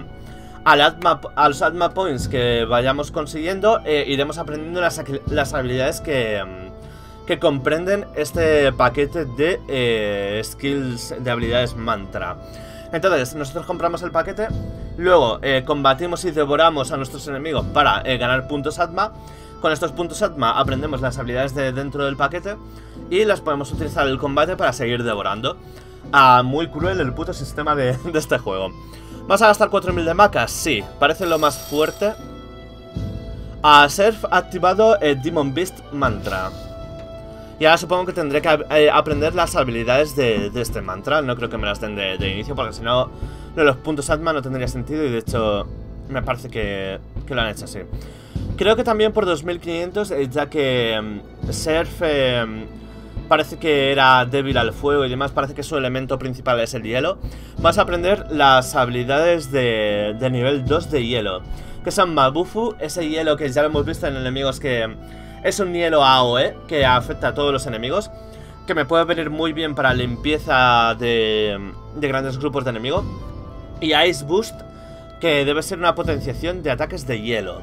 al Atma, a los Atma Points que vayamos consiguiendo eh, iremos aprendiendo las, las habilidades que, que comprenden este paquete de eh, skills de habilidades mantra. Entonces, nosotros compramos el paquete, luego eh, combatimos y devoramos a nuestros enemigos para eh, ganar puntos Atma. Con estos puntos Atma aprendemos las habilidades de dentro del paquete y las podemos utilizar en el combate para seguir devorando. Ah, muy cruel el puto sistema de, de este juego. ¿Vas a gastar cuatro mil de macas? Sí, parece lo más fuerte. A Serph ha activado el Demon Beast Mantra. Y ahora supongo que tendré que eh, aprender las habilidades de, de este mantra. No creo que me las den de, de inicio, porque si no, los puntos Atma no tendría sentido. Y de hecho, me parece que, que lo han hecho así. Creo que también por dos mil quinientos, eh, ya que um, Serph eh, parece que era débil al fuego y demás. Parece que su elemento principal es el hielo. Vas a aprender las habilidades de, de nivel dos de hielo, que son Mabufu, ese hielo que ya lo hemos visto en enemigos que... Es un hielo A O E que afecta a todos los enemigos, que me puede venir muy bien para limpieza de, de grandes grupos de enemigos. Y Ice Boost, que debe ser una potenciación de ataques de hielo.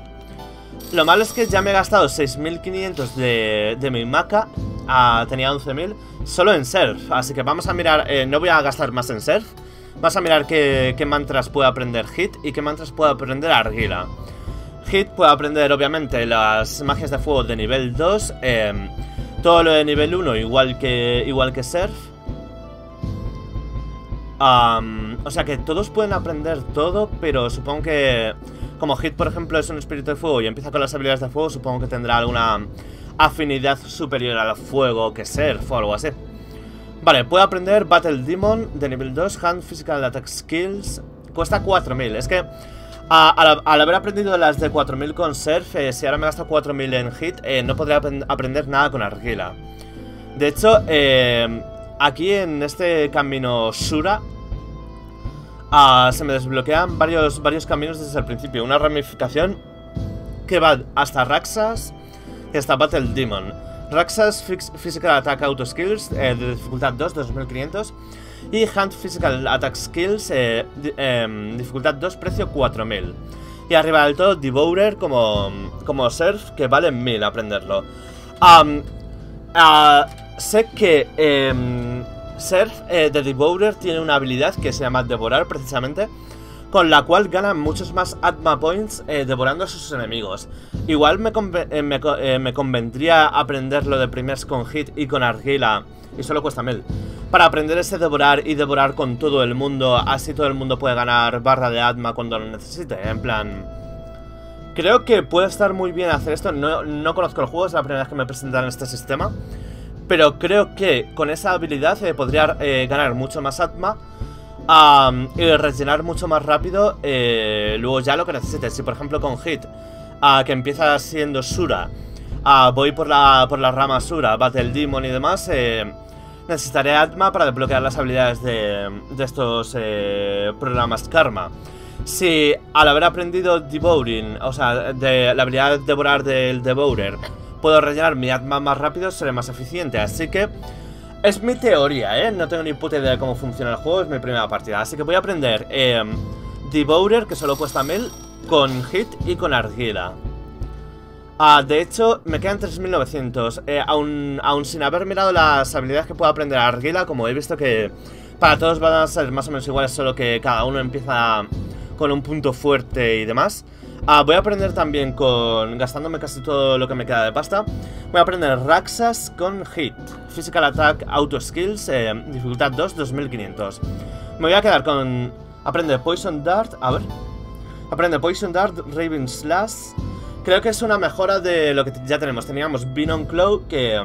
Lo malo es que ya me he gastado seis mil quinientos de, de mi maca. Ah, tenía once mil solo en Serph, así que vamos a mirar, eh, no voy a gastar más en Serph. Vas a mirar qué, qué mantras puede aprender Hit y qué mantras puede aprender Argilla. Hit puede aprender obviamente las magias de fuego de nivel dos, eh, todo lo de nivel uno igual que, igual que Serph. Um, o sea que todos pueden aprender todo, pero supongo que como Hit por ejemplo es un espíritu de fuego y empieza con las habilidades de fuego, supongo que tendrá alguna afinidad superior al fuego que Serph o algo así. Vale, puede aprender Battle Demon de nivel dos, Hand Physical Attack Skills, cuesta cuatro mil, es que... A, al, al haber aprendido las de cuatro mil con Serph, eh, si ahora me gasto cuatro mil en Hit, eh, no podré ap aprender nada con Argilla. De hecho, eh, aquí en este camino Shura uh, se me desbloquean varios, varios caminos desde el principio. Una ramificación que va hasta Raxas y hasta Battle Demon. Raxas Fix Physical Attack Auto Skills, eh, de dificultad dos, dos mil quinientos. Y Hand Physical Attack Skills, eh, eh, dificultad dos, precio cuatro mil. Y arriba del todo, Devourer como, como Serph, que vale mil aprenderlo. Um, uh, sé que eh, Serph eh, de Devourer tiene una habilidad que se llama Devorar, precisamente, con la cual ganan muchos más Atma Points eh, devorando a sus enemigos. Igual me, conven eh, me, eh, me convendría aprenderlo de primers con Hit y con Argilla, y solo cuesta mil. Para aprender ese devorar y devorar con todo el mundo, así todo el mundo puede ganar barra de Atma cuando lo necesite, en plan... Creo que puede estar muy bien hacer esto, no, no conozco el juego, es la primera vez que me presentan este sistema. Pero creo que con esa habilidad eh, podría eh, ganar mucho más Atma um, y rellenar mucho más rápido eh, luego ya lo que necesite. Si por ejemplo con Hit, uh, que empieza siendo Shura, uh, voy por la, por la rama Shura, Battle Demon y demás... Eh, necesitaré Atma para desbloquear las habilidades de, de estos eh, programas Karma. Si al haber aprendido Devouring, o sea, de, la habilidad de devorar del Devourer, puedo rellenar mi Atma más rápido, seré más eficiente. Así que es mi teoría, ¿eh? No tengo ni puta idea de cómo funciona el juego, es mi primera partida. Así que voy a aprender eh, Devourer, que solo cuesta mil, con Hit y con Argilla. Ah, de hecho, me quedan tres mil novecientos, eh, aún, aún sin haber mirado las habilidades que puedo aprender a Argilla, como he visto que para todos van a ser más o menos iguales, solo que cada uno empieza con un punto fuerte y demás. Ah, voy a aprender también con, gastándome casi todo lo que me queda de pasta, voy a aprender Raxas con Hit, Physical Attack Auto Skills, eh, dificultad dos, dos mil quinientos. Me voy a quedar con, aprende Poison Dart, a ver, aprende Poison Dart, Raven Slash... Creo que es una mejora de lo que ya tenemos. Teníamos Venom Claw, que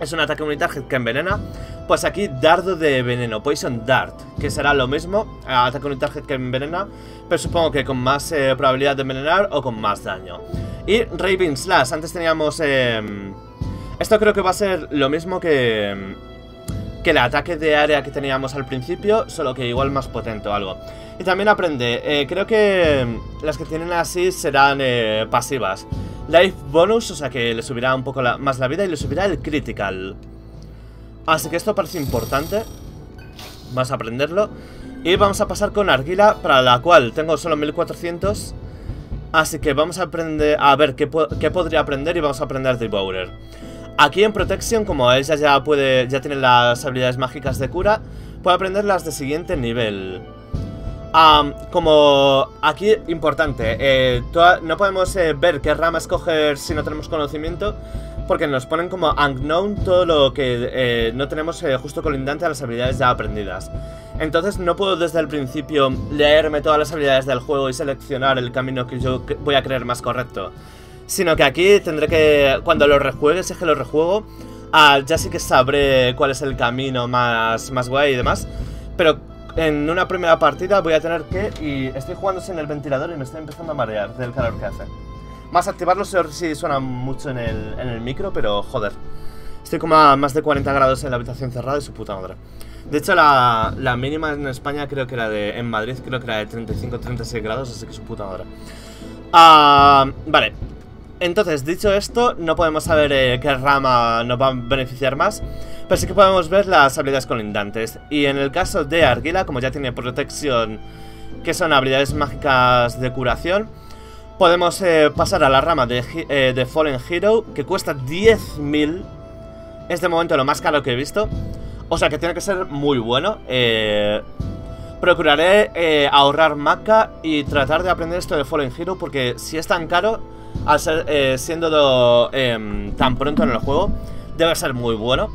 es un ataque unitario que envenena. Pues aquí Dardo de Veneno, Poison Dart, que será lo mismo, ataque unitario que envenena, pero supongo que con más eh, probabilidad de envenenar o con más daño. Y Raven Slash, antes teníamos... Eh, esto creo que va a ser lo mismo que, que el ataque de área que teníamos al principio, solo que igual más potente o algo. Y también aprende, eh, creo que las que tienen así serán eh, pasivas. Life bonus, o sea que le subirá un poco la, más la vida y le subirá el critical. Así que esto parece importante. Vamos a aprenderlo. Y vamos a pasar con Argilla, para la cual tengo solo mil cuatrocientos. Así que vamos a aprender a ver qué, po qué podría aprender y vamos a aprender Devourer. Aquí en Protection, como ella ya puede, ya tiene las habilidades mágicas de cura, puede aprender las de siguiente nivel. Um, como aquí, importante, eh, toda, no podemos eh, ver qué rama escoger si no tenemos conocimiento, porque nos ponen como unknown todo lo que eh, no tenemos eh, justo colindante a las habilidades ya aprendidas. Entonces no puedo desde el principio leerme todas las habilidades del juego y seleccionar el camino que yo voy a creer más correcto. Sino que aquí tendré que, cuando lo rejuegue, si es que lo rejuego, ah, ya sí que sabré cuál es el camino más, más guay y demás. Pero en una primera partida voy a tener que... Y estoy jugando sin el ventilador y me estoy empezando a marear del calor que hace. Más activarlo si suena mucho en el, en el micro, pero joder. Estoy como a más de cuarenta grados en la habitación cerrada y su puta madre. De hecho, la, la mínima en España creo que era de... En Madrid creo que era de treinta y cinco a treinta y seis grados, así que su puta madre. Ah, vale. Entonces, dicho esto, no podemos saber eh, qué rama nos va a beneficiar más, pero sí que podemos ver las habilidades colindantes. Y en el caso de Argilla, como ya tiene protección, que son habilidades mágicas de curación, podemos eh, pasar a la rama de, eh, de Fallen Hero, que cuesta diez mil. Es de momento lo más caro que he visto, o sea que tiene que ser muy bueno. eh... Procuraré eh, ahorrar maca y tratar de aprender esto de Fallen Hero, porque si es tan caro, al ser, eh, siendo do, eh, tan pronto en el juego, debe ser muy bueno.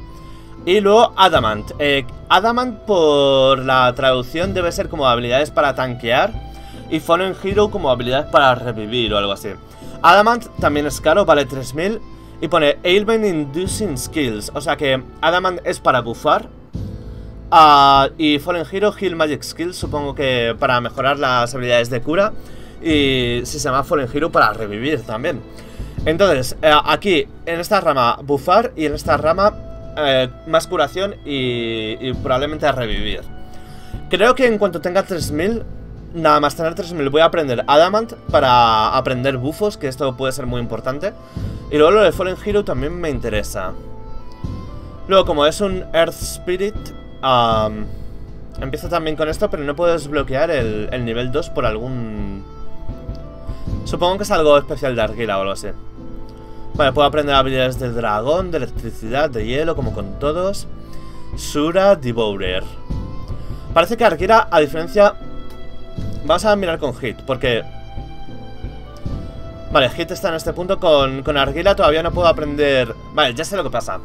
Y luego Adamant. Eh, Adamant por la traducción debe ser como habilidades para tanquear y Fallen Hero como habilidades para revivir o algo así. Adamant también es caro, vale tres mil y pone Ailment Inducing Skills, o sea que Adamant es para buffar. Uh, y Fallen Hero, Heal Magic Skills, supongo que para mejorar las habilidades de cura. Y si se llama Fallen Hero, para revivir también. Entonces, eh, aquí, en esta rama, buffar. Y en esta rama, eh, más curación y, y probablemente revivir. Creo que en cuanto tenga tres mil, nada más tener tres mil, voy a aprender Adamant para aprender buffos, que esto puede ser muy importante. Y luego lo de Fallen Hero también me interesa. Luego, como es un Earth Spirit... Um, empiezo también con esto, pero no puedo desbloquear el, el nivel dos por algún... Supongo que es algo especial de Argilla o algo así. Vale, puedo aprender habilidades de dragón, de electricidad, de hielo, como con todos. Sura, Devourer. Parece que Argilla, a diferencia... Vamos a mirar con Hit, porque... Vale, Hit está en este punto. Con, con Argilla todavía no puedo aprender... Vale, ya sé lo que pasa.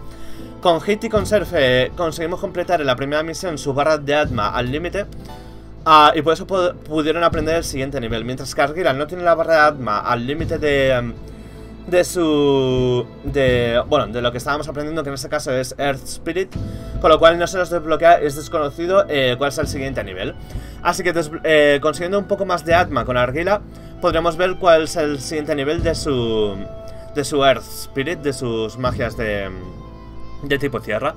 Con Hit y con Serph eh, conseguimos completar en la primera misión su barra de Atma al límite, uh, y por eso pu pudieron aprender el siguiente nivel. Mientras que Argilla no tiene la barra de Atma al límite de, de su... de bueno, de lo que estábamos aprendiendo, que en este caso es Earth Spirit, con lo cual no se nos desbloquea, es desconocido eh, cuál es el siguiente nivel. Así que eh, consiguiendo un poco más de Atma con Argilla, podremos ver cuál es el siguiente nivel de su... de su Earth Spirit, de sus magias de... de tipo tierra.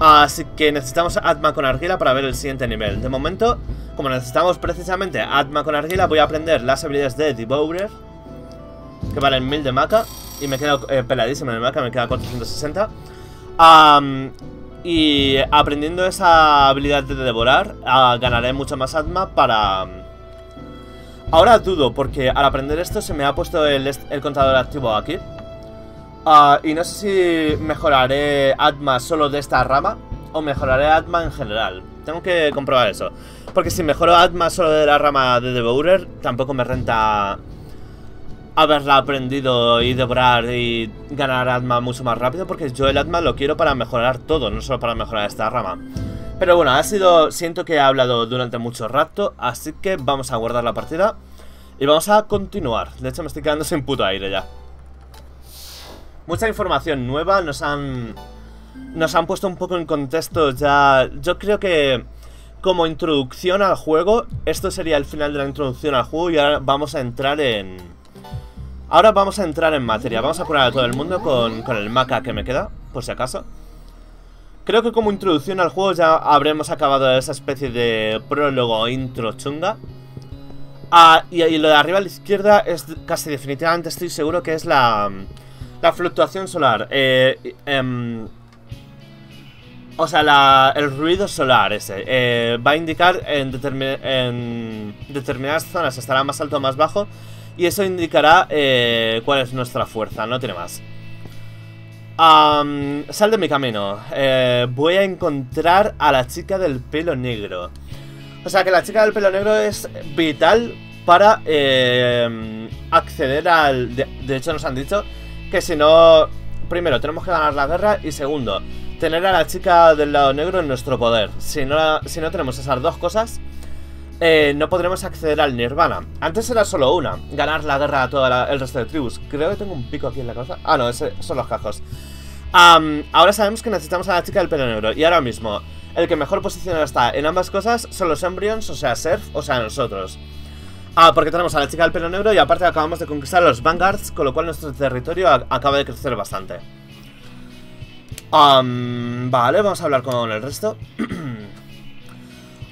Así que necesitamos Atma con Argilla para ver el siguiente nivel. De momento, como necesitamos precisamente Atma con Argilla, voy a aprender las habilidades de Devourer, que valen mil de maca. Y me quedo eh, peladísimo de maca, me queda cuatrocientos sesenta. um, Y aprendiendo esa habilidad de devorar, uh, ganaré mucho más Atma para... Ahora dudo, porque al aprender esto se me ha puesto el, el contador activo aquí. Uh, y no sé si mejoraré Atma solo de esta rama o mejoraré Atma en general. Tengo que comprobar eso, porque si mejoro Atma solo de la rama de Devourer, tampoco me renta haberla aprendido y devorar y ganar Atma mucho más rápido, porque yo el Atma lo quiero para mejorar todo, no solo para mejorar esta rama. Pero bueno, ha sido... Siento que he hablado durante mucho rato, así que vamos a guardar la partida y vamos a continuar. De hecho, me estoy quedando sin puto aire ya. Mucha información nueva, nos han nos han puesto un poco en contexto ya. Yo creo que como introducción al juego, esto sería el final de la introducción al juego, y ahora vamos a entrar en... Ahora vamos a entrar en materia. Vamos a curar a todo el mundo con, con el maca que me queda, por si acaso. Creo que como introducción al juego ya habremos acabado esa especie de prólogo intro chunga. Ah, y, y lo de arriba a la izquierda es casi definitivamente, estoy seguro que es la... La fluctuación solar, eh, eh, eh, o sea, la, el ruido solar ese, eh, va a indicar en, determi en determinadas zonas estará más alto o más bajo, y eso indicará eh, cuál es nuestra fuerza, no tiene más. Um, sal de mi camino, eh, voy a encontrar a la chica del pelo negro. O sea que la chica del pelo negro es vital para eh, acceder al... De, de hecho nos han dicho... que si no, primero, tenemos que ganar la guerra, y segundo, tener a la chica del lado negro en nuestro poder. Si no, si no tenemos esas dos cosas, eh, no podremos acceder al Nirvana. Antes era solo una, ganar la guerra a todo el resto de tribus. Creo que tengo un pico aquí en la cabeza. Ah, no, ese son los cajos. Um, ahora sabemos que necesitamos a la chica del pelo negro. Y ahora mismo, el que mejor posicionado está en ambas cosas son los Embryons, o sea, Serph, o sea, nosotros. Ah, porque tenemos a la chica del pelo negro y aparte acabamos de conquistar los Vanguards, con lo cual nuestro territorio acaba de crecer bastante. Um, vale, vamos a hablar con el resto.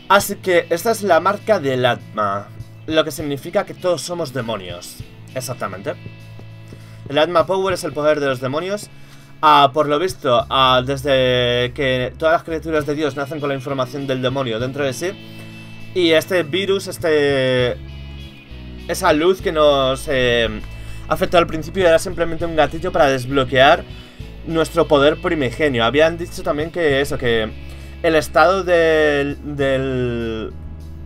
Así que esta es la marca del Atma, lo que significa que todos somos demonios. Exactamente. El Atma Power es el poder de los demonios. Ah, por lo visto, ah, desde que todas las criaturas de Dios nacen con la información del demonio dentro de sí. Y este virus, este... esa luz que nos eh, afectó al principio era simplemente un gatillo para desbloquear nuestro poder primigenio. Habían dicho también que eso, que el estado del, del,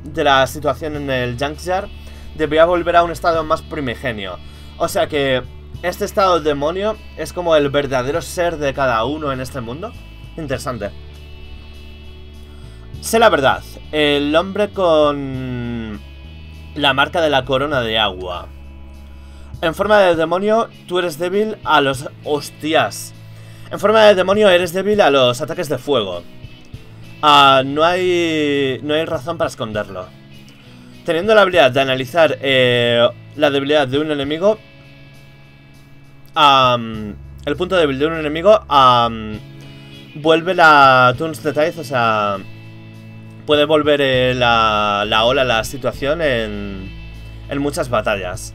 de la situación en el Junkyard debía volver a un estado más primigenio. O sea que este estado del demonio es como el verdadero ser de cada uno en este mundo. Interesante. Sé la verdad, el hombre con la marca de la corona de agua. En forma de demonio, tú eres débil a los... hostias. En forma de demonio, eres débil a los ataques de fuego. Ah, no hay... no hay razón para esconderlo. Teniendo la habilidad de analizar eh, la debilidad de un enemigo... Um, el punto débil de un enemigo... Um, vuelve la... Tunes Details, o sea... puede volver eh, la, la ola, la situación en, en muchas batallas.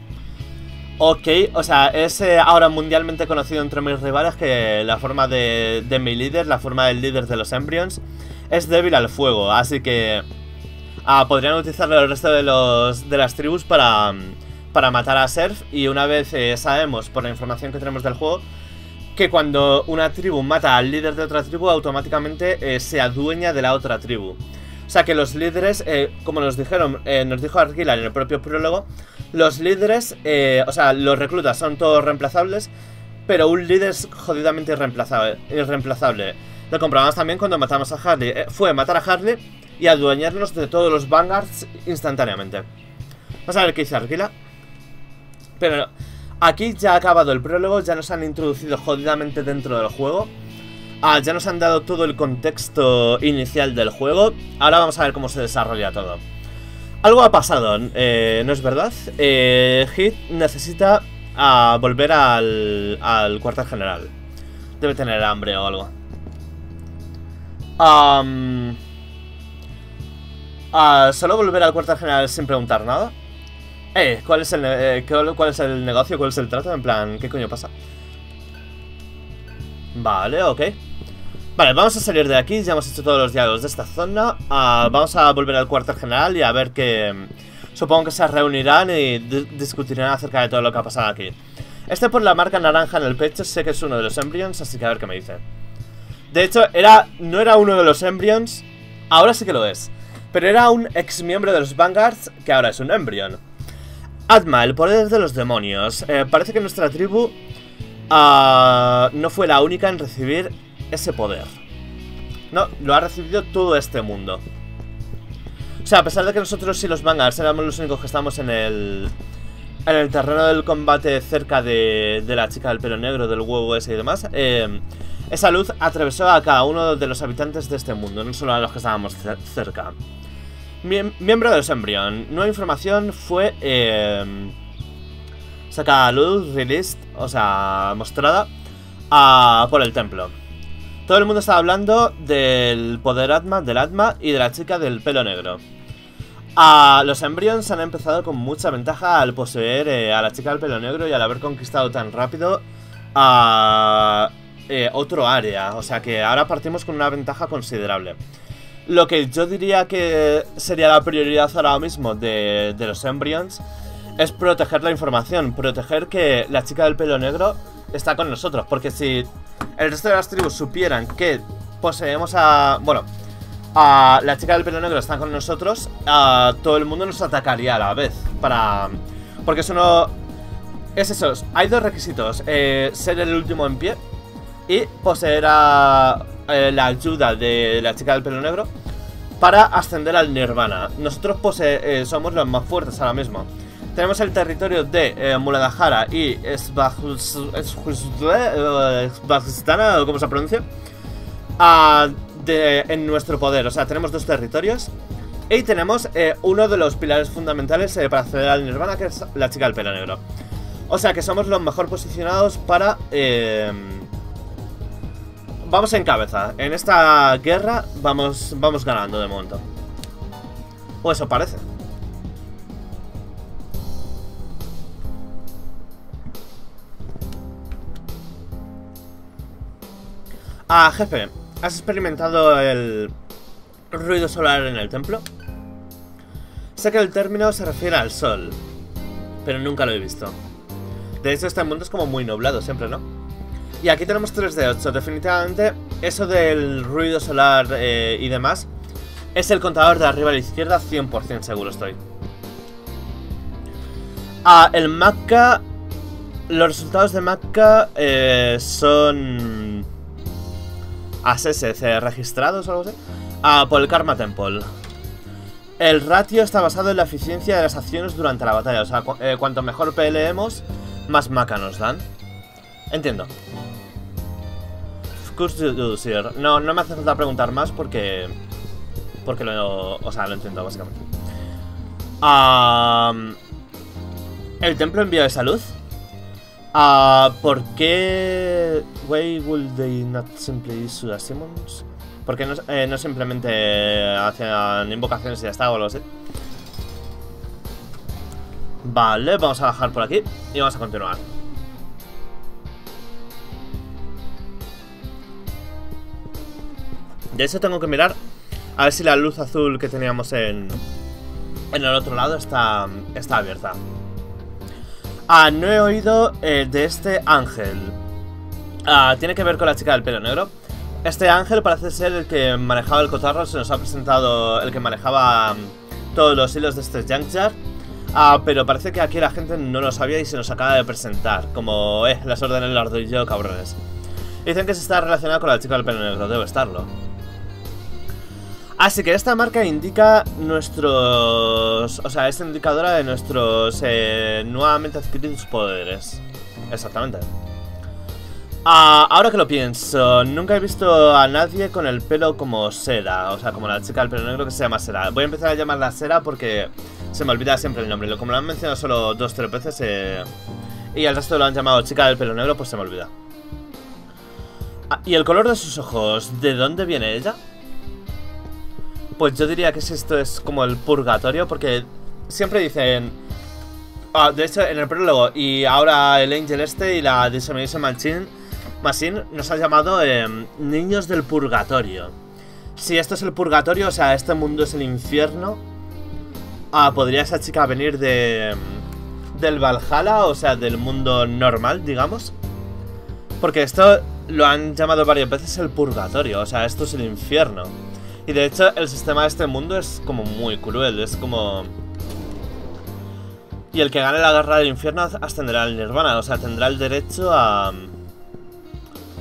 Ok, o sea, es eh, ahora mundialmente conocido entre mis rivales que la forma de, de mi líder, la forma del líder de los Embryons, es débil al fuego, así que ah, podrían utilizarlo el resto de, los, de las tribus para, para matar a Serph. Y una vez eh, sabemos, por la información que tenemos del juego, que cuando una tribu mata al líder de otra tribu, automáticamente eh, se adueña de la otra tribu. O sea que los líderes, eh, como nos dijeron, eh, nos dijo Argilla en el propio prólogo, los líderes, eh, o sea, los reclutas son todos reemplazables, pero un líder es jodidamente irreemplazable. irreemplazable. Lo comprobamos también cuando matamos a Harley. Eh, fue matar a Harley y adueñarnos de todos los Vanguards instantáneamente. Vamos a ver qué dice Argilla. Pero aquí ya ha acabado el prólogo, ya nos han introducido jodidamente dentro del juego. Ah, ya nos han dado todo el contexto inicial del juego. Ahora vamos a ver cómo se desarrolla todo. Algo ha pasado, eh, ¿no es verdad? Eh, Hit necesita ah, volver al, al cuartel general. Debe tener hambre o algo. um, ah, ¿Solo volver al cuartel general sin preguntar nada? Eh, ¿cuál es el, eh, ¿cuál es el negocio? ¿Cuál es el trato? En plan, ¿qué coño pasa? Vale, ok. Vale, vamos a salir de aquí. Ya hemos hecho todos los diálogos de esta zona. uh, Vamos a volver al cuartel general y a ver que... supongo que se reunirán y discutirán acerca de todo lo que ha pasado aquí. Este por la marca naranja en el pecho sé que es uno de los Embryons, así que a ver qué me dice. De hecho, era no era uno de los Embryons. Ahora sí que lo es. Pero era un ex miembro de los Vanguards que ahora es un Embryon. Atma, el poder de los demonios. eh, Parece que nuestra tribu... Uh, no fue la única en recibir ese poder. No, lo ha recibido todo este mundo. O sea, a pesar de que nosotros y los Vanguards éramos los únicos que estamos en el En el terreno del combate cerca de, de la chica del pelo negro, del huevo ese y demás, eh, esa luz atravesó a cada uno de los habitantes de este mundo, no solo a los que estábamos cerca. Mie Miembro de los Embryon. Nueva información fue... Eh, saca luz, released, o sea, mostrada a, por el templo. Todo el mundo está hablando del poder Atma, del Atma y de la chica del pelo negro. A, los Embryons han empezado con mucha ventaja al poseer eh, a la chica del pelo negro y al haber conquistado tan rápido a eh, otro área. O sea que ahora partimos con una ventaja considerable. Lo que yo diría que sería la prioridad ahora mismo de, de los Embryons es proteger la información, proteger que la chica del pelo negro está con nosotros. Porque si el resto de las tribus supieran que poseemos a... bueno, a la chica del pelo negro está con nosotros, a todo el mundo nos atacaría a la vez. Para... porque eso no... es eso, hay dos requisitos, eh, ser el último en pie y poseer a... eh, la ayuda de la chica del pelo negro para ascender al Nirvana. Nosotros pues eh, eh, somos los más fuertes ahora mismo. Tenemos el territorio de eh, Muladhara y Svadhisthana, ¿cómo se pronuncia? Ah, de, en nuestro poder, o sea, tenemos dos territorios. Y tenemos eh, uno de los pilares fundamentales eh, para acceder al Nirvana, que es la chica del pelo negro. O sea que somos los mejor posicionados para... Eh, vamos en cabeza. En esta guerra vamos, vamos ganando de momento. O eso parece. Ah, jefe, ¿has experimentado el ruido solar en el templo? Sé que el término se refiere al sol, pero nunca lo he visto. De hecho, este mundo es como muy nublado siempre, ¿no? Y aquí tenemos tres de ocho. Definitivamente, eso del ruido solar eh, y demás es el contador de arriba a la izquierda, cien por cien seguro estoy. Ah, el Macca... Los resultados de Macca eh, son... A S S registrados o algo así. Ah, por el Karma Temple. El ratio está basado en la eficiencia de las acciones durante la batalla. O sea, cu eh, cuanto mejor peleemos, más Macca nos dan. Entiendo. No, no me hace falta preguntar más porque... Porque lo... O sea, lo entiendo, básicamente. Um, ¿El templo envió esa luz? Uh, ¿Por qué... Why would they not simply issue a summons? ¿Por qué no, eh, no simplemente hacían invocaciones y ya está o algo así? Vale, vamos a bajar por aquí y vamos a continuar. De hecho tengo que mirar a ver si la luz azul que teníamos en, en el otro lado está, está abierta. Ah, no he oído eh, de este ángel. Ah, tiene que ver con la chica del pelo negro. Este ángel parece ser el que manejaba el cotarro, se nos ha presentado el que manejaba todos los hilos de este Junkyard. Ah, pero parece que aquí la gente no lo sabía y se nos acaba de presentar, como, eh, las órdenes las doy yo, cabrones. Dicen que se está relacionado con la chica del pelo negro, debe estarlo. Así que esta marca indica nuestros... O sea, es indicadora de nuestros eh, nuevamente adquiridos poderes. Exactamente. Ah, ahora que lo pienso, nunca he visto a nadie con el pelo como Sera. O sea, como la chica del pelo negro que se llama Sera. Voy a empezar a llamarla Sera porque se me olvida siempre el nombre. Como lo han mencionado solo dos o tres veces eh, y al resto lo han llamado chica del pelo negro, pues se me olvida. Ah, ¿y el color de sus ojos? ¿De dónde viene ella? Pues yo diría que esto es como el purgatorio, porque siempre dicen... Ah, de hecho, en el prólogo, y ahora el Angel este y la Dissemination Machine, Machine nos ha llamado eh, niños del purgatorio. Si esto es el purgatorio, o sea, este mundo es el infierno, ah, podría esa chica venir de del Valhalla, o sea, del mundo normal, digamos. Porque esto lo han llamado varias veces el purgatorio, o sea, esto es el infierno. Y de hecho, el sistema de este mundo es como muy cruel, es como... Y el que gane la guerra del infierno ascenderá al Nirvana, o sea, tendrá el derecho a...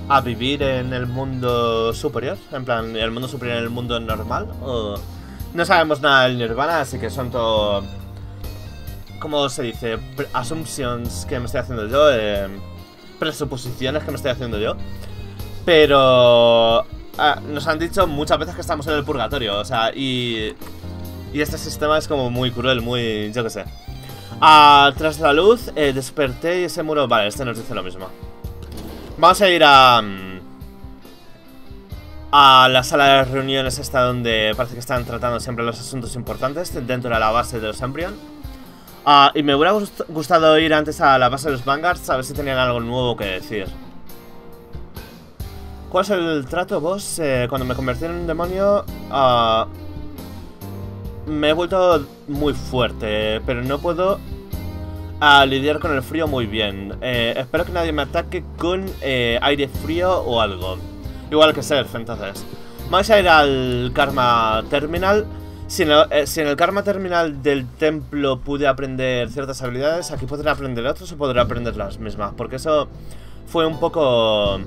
A vivir en el mundo superior, en plan, el mundo superior en el mundo normal, o... No sabemos nada del Nirvana, así que son todo... ¿Cómo se dice? Assumptions que me estoy haciendo yo, eh... presuposiciones que me estoy haciendo yo. Pero... Ah, nos han dicho muchas veces que estamos en el purgatorio, o sea, y... Y este sistema es como muy cruel, muy... yo qué sé. Ah, tras la luz, eh, desperté y ese muro... Vale, este nos dice lo mismo. Vamos a ir a... A la sala de reuniones esta donde parece que están tratando siempre los asuntos importantes dentro de la base de los Embryons. Ah, y me hubiera gust gustado ir antes a la base de los Vanguards a ver si tenían algo nuevo que decir. ¿Cuál es el trato, vos? Eh, cuando me convertí en un demonio, uh, me he vuelto muy fuerte, pero no puedo uh, lidiar con el frío muy bien. Eh, espero que nadie me ataque con eh, aire frío o algo. Igual que Serph, entonces. Vamos a ir al Karma Terminal. Si en, el, eh, si en el Karma Terminal del templo pude aprender ciertas habilidades, aquí podré aprender otras o podré aprender las mismas. Porque eso fue un poco...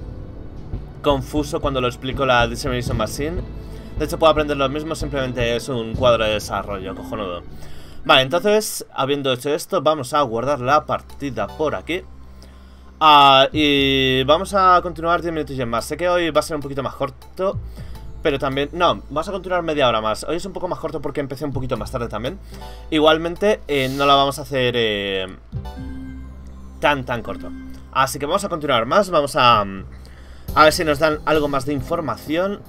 confuso cuando lo explico la Dissemination Machine. De hecho puedo aprender lo mismo, simplemente es un cuadro de desarrollo, cojonudo. Vale, entonces, habiendo hecho esto, vamos a guardar la partida por aquí. Ah, y vamos a continuar diez minutillos más. Sé que hoy va a ser un poquito más corto, pero también... No, vamos a continuar media hora más. Hoy es un poco más corto porque empecé un poquito más tarde también. Igualmente, eh, no la vamos a hacer eh, tan, tan corto. Así que vamos a continuar más. Vamos a... A ver si nos dan algo más de información.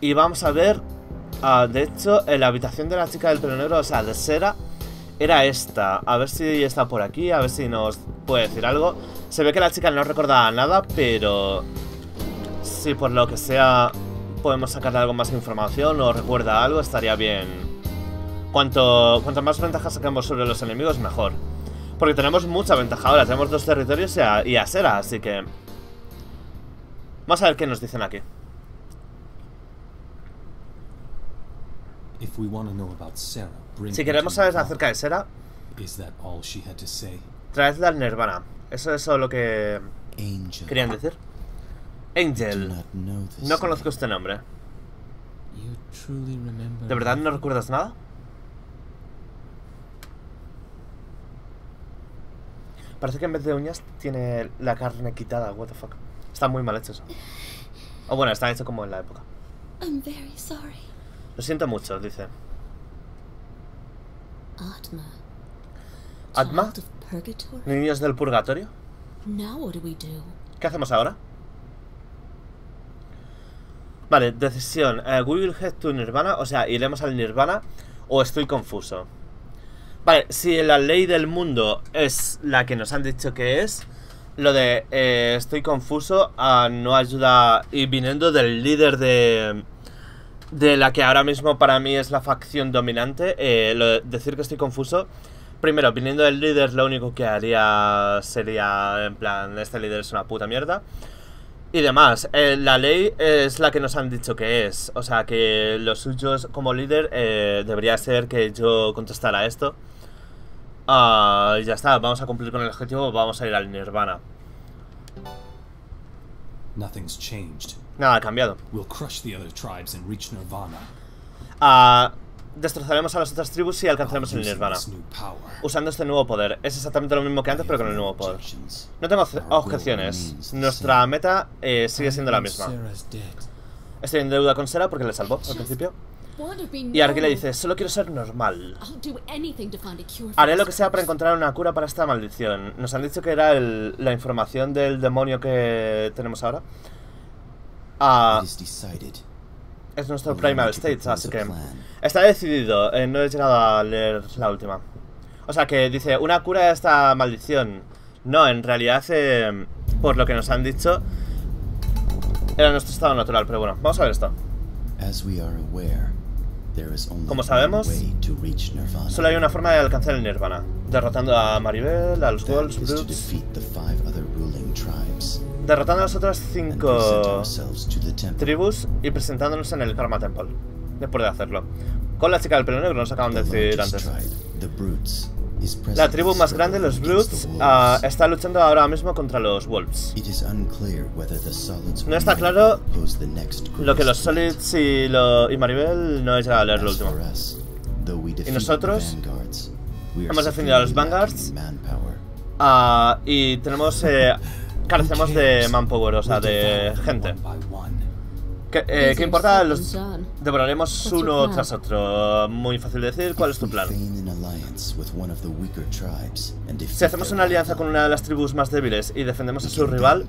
Y vamos a ver... Uh, de hecho, en la habitación de la chica del pelo negro, o sea, de Sera, era esta. A ver si está por aquí, a ver si nos puede decir algo. Se ve que la chica no recordaba nada, pero... Si por lo que sea podemos sacarle algo más de información o recuerda algo, estaría bien. Cuanto, cuanto más ventajas sacamos sobre los enemigos, mejor. Porque tenemos mucha ventaja ahora, tenemos dos territorios y a, y a Sera, así que... Vamos a ver qué nos dicen aquí. Si queremos saber acerca de Sera, traedla al Nirvana. Eso es lo que querían decir. Angel, no conozco este nombre. ¿De verdad no recuerdas nada? Parece que en vez de uñas tiene la carne quitada. What the fuck. Está muy mal hecho eso. O bueno, está hecho como en la época. I'm very sorry. Lo siento mucho, dice. Atma. Atma. Niños del purgatorio. ¿Qué hacemos ahora? Vale, decisión. Uh, we will head to Nirvana. O sea, iremos al Nirvana. O estoy confuso. Vale, si la ley del mundo es la que nos han dicho que es, lo de eh, estoy confuso uh, no ayuda. Y viniendo del líder de... de la que ahora mismo para mí es la facción dominante, eh, lo de decir que estoy confuso, primero, viniendo del líder, lo único que haría sería, en plan, este líder es una puta mierda. Y demás, eh, la ley es la que nos han dicho que es. O sea, que lo suyo como líder eh, debería ser que yo contestara esto. uh, Ya está, vamos a cumplir con el objetivo, vamos a ir al Nirvana. Nothing's changed. Nada ha cambiado. Ah, destrozaremos a las otras tribus y alcanzaremos el Nirvana. Usando este nuevo poder. Es exactamente lo mismo que antes, pero con el nuevo poder. No tengo objeciones. Nuestra meta eh, sigue siendo la misma. Estoy en deuda con Sera porque le salvó al principio. Y Argilla dice, solo quiero ser normal. Haré lo que sea para encontrar una cura para esta maldición. Nos han dicho que era el, la información del demonio que tenemos ahora. Uh, es nuestro primal state, así que está decidido, eh, no he llegado a leer la última. O sea que dice, una cura de esta maldición. No, en realidad, eh, por lo que nos han dicho, era nuestro estado natural, pero bueno, vamos a ver esto. Como sabemos, solo hay una forma de alcanzar el Nirvana, derrotando a Maribel, a los Wolves, Brutes, derrotando a las otras cinco tribus y presentándonos en el Karma Temple. Después de hacerlo, con la chica del pelo negro nos acaban de decir antes. La tribu más grande, los Brutes, uh, está luchando ahora mismo contra los Wolves. No está claro lo que los Solids y, lo, y Maribel, no he llegado a leer lo último. Y nosotros hemos defendido a los Vanguards uh, y tenemos... Eh, carecemos de manpower, o sea, de gente. ¿Qué, eh, ¿qué importa? Los devoraremos uno tras otro. Muy fácil de decir. ¿Cuál es tu plan? Si hacemos una alianza con una de las tribus más débiles y defendemos a su rival,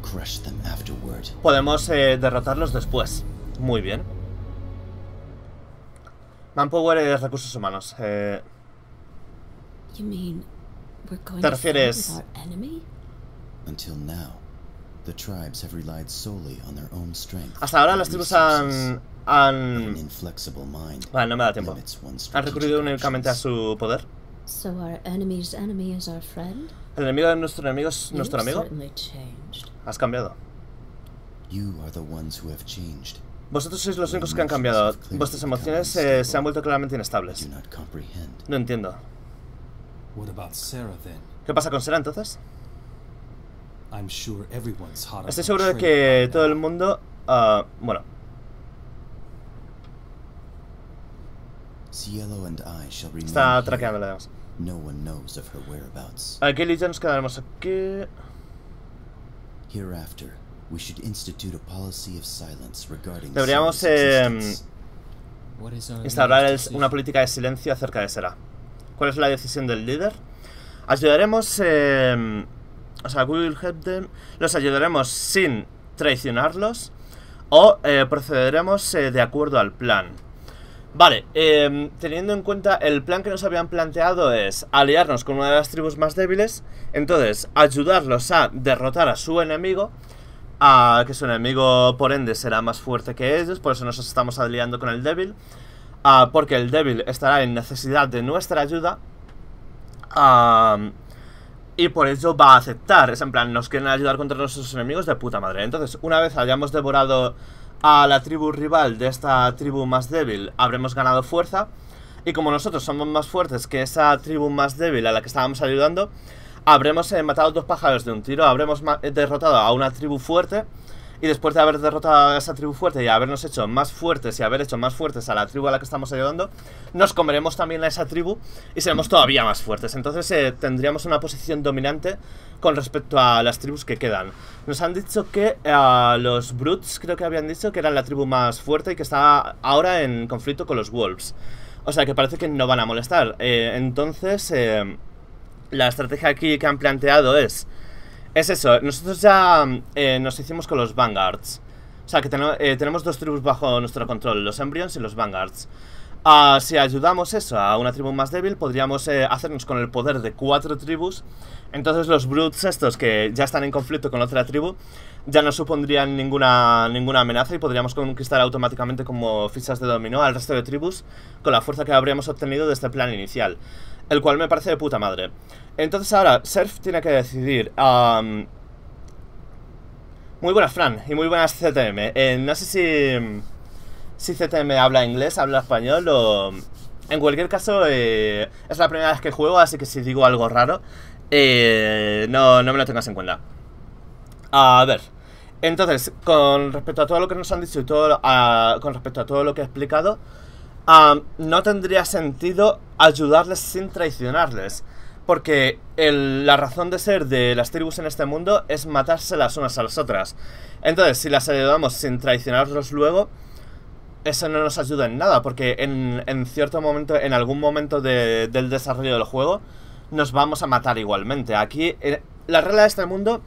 podemos eh, derrotarlos después. Muy bien. Manpower es recursos humanos. Eh, ¿Te refieres...? Hasta ahora las tribus han, han... Vale, no me da tiempo. Han recurrido únicamente a su poder. El enemigo de nuestro enemigo es nuestro amigo. Has cambiado. Vosotros sois los únicos que han cambiado. Vuestras emociones eh, se han vuelto claramente inestables. No entiendo. ¿Qué pasa con Sera entonces? Estoy seguro de que todo el mundo Uh, bueno. Está traqueando, además. Aquí, Lidia, nos quedaremos aquí. Deberíamos eh, instaurar el, una política de silencio acerca de Sera. ¿Cuál es la decisión del líder? Ayudaremos... Eh, o sea, we will help them. Los ayudaremos sin traicionarlos o eh, procederemos eh, de acuerdo al plan. Vale, eh, teniendo en cuenta el plan que nos habían planteado es aliarnos con una de las tribus más débiles, entonces ayudarlos a derrotar a su enemigo, a que su enemigo por ende será más fuerte que ellos, por eso nos estamos aliando con el débil, a, porque el débil estará en necesidad de nuestra ayuda, a, y por ello va a aceptar, es en plan, nos quieren ayudar contra nuestros enemigos de puta madre. Entonces, una vez hayamos devorado a la tribu rival de esta tribu más débil, habremos ganado fuerza. Y como nosotros somos más fuertes que esa tribu más débil a la que estábamos ayudando, habremos eh, matado dos pájaros de un tiro. Habremos derrotado a una tribu fuerte, y después de haber derrotado a esa tribu fuerte y habernos hecho más fuertes y haber hecho más fuertes a la tribu a la que estamos ayudando, nos comeremos también a esa tribu y seremos todavía más fuertes. Entonces eh, tendríamos una posición dominante con respecto a las tribus que quedan. Nos han dicho que eh, los Brutes, creo que habían dicho, que eran la tribu más fuerte y que está ahora en conflicto con los Wolves. O sea que parece que no van a molestar. Eh, entonces, eh, la estrategia aquí que han planteado es... Es eso, nosotros ya eh, nos hicimos con los Vanguards. O sea que ten eh, tenemos dos tribus bajo nuestro control, los Embryons y los Vanguards. Uh, si ayudamos eso a una tribu más débil, podríamos eh, hacernos con el poder de cuatro tribus. Entonces los Brutes estos que ya están en conflicto con otra tribu ya no supondrían ninguna, ninguna amenaza, y podríamos conquistar automáticamente como fichas de dominó al resto de tribus con la fuerza que habríamos obtenido de este plan inicial, el cual me parece de puta madre. Entonces ahora Serph tiene que decidir. um, Muy buenas Fran y muy buenas C T M. eh, No sé si... Si C T M habla inglés, habla español o... En cualquier caso, eh, es la primera vez que juego, así que si digo algo raro, eh, no, no me lo tengas en cuenta. A ver, entonces, con respecto a todo lo que nos han dicho y todo, a, con respecto a todo lo que he explicado, um, no tendría sentido ayudarles sin traicionarles, porque el, la razón de ser de las tribus en este mundo es matarse las unas a las otras. Entonces, si las ayudamos sin traicionarlos luego, eso no nos ayuda en nada, porque en, en cierto momento, en algún momento de, del desarrollo del juego, nos vamos a matar igualmente. Aquí, eh, la regla de este mundo,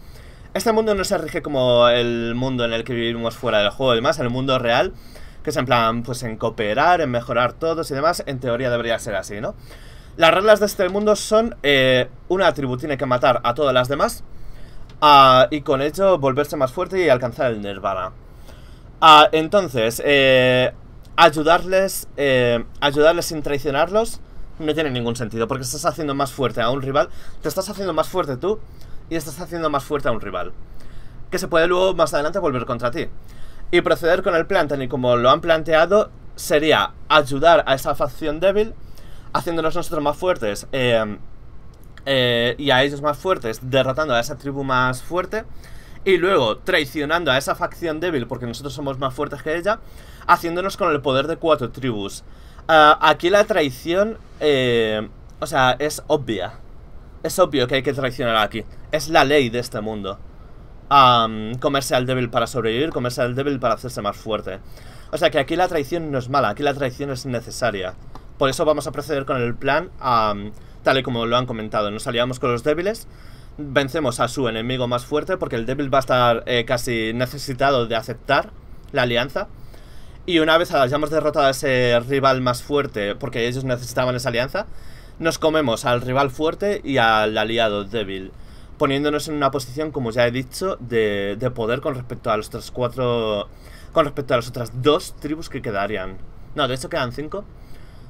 este mundo no se rige como el mundo en el que vivimos fuera del juego y demás, el mundo real, que es en plan, pues en cooperar, en mejorar todos y demás, en teoría debería ser así, ¿no? Las reglas de este mundo son, eh, una tribu tiene que matar a todas las demás, uh, y con ello volverse más fuerte y alcanzar el Nirvana. Ah, entonces, eh, ayudarles, eh, ayudarles sin traicionarlos no tiene ningún sentido, porque estás haciendo más fuerte a un rival, te estás haciendo más fuerte tú y estás haciendo más fuerte a un rival, que se puede luego más adelante volver contra ti. Y proceder con el plan tal y como lo han planteado sería ayudar a esa facción débil, haciéndonos nosotros más fuertes, eh, eh, y a ellos más fuertes, derrotando a esa tribu más fuerte, y luego traicionando a esa facción débil porque nosotros somos más fuertes que ella, haciéndonos con el poder de cuatro tribus. Uh, aquí la traición, eh, o sea, es obvia. Es obvio que hay que traicionar aquí. Es la ley de este mundo. Um, comerse al débil para sobrevivir, comerse al débil para hacerse más fuerte. O sea que aquí la traición no es mala, aquí la traición es necesaria. Por eso vamos a proceder con el plan, um, tal y como lo han comentado. Nos aliamos con los débiles, vencemos a su enemigo más fuerte, porque el débil va a estar eh, casi necesitado de aceptar la alianza. Y una vez hayamos derrotado a ese rival más fuerte, porque ellos necesitaban esa alianza, nos comemos al rival fuerte y al aliado débil, poniéndonos en una posición, como ya he dicho, de, de poder con respecto a los otros cuatro, con respecto a las otras dos tribus que quedarían. No, de hecho quedan cinco.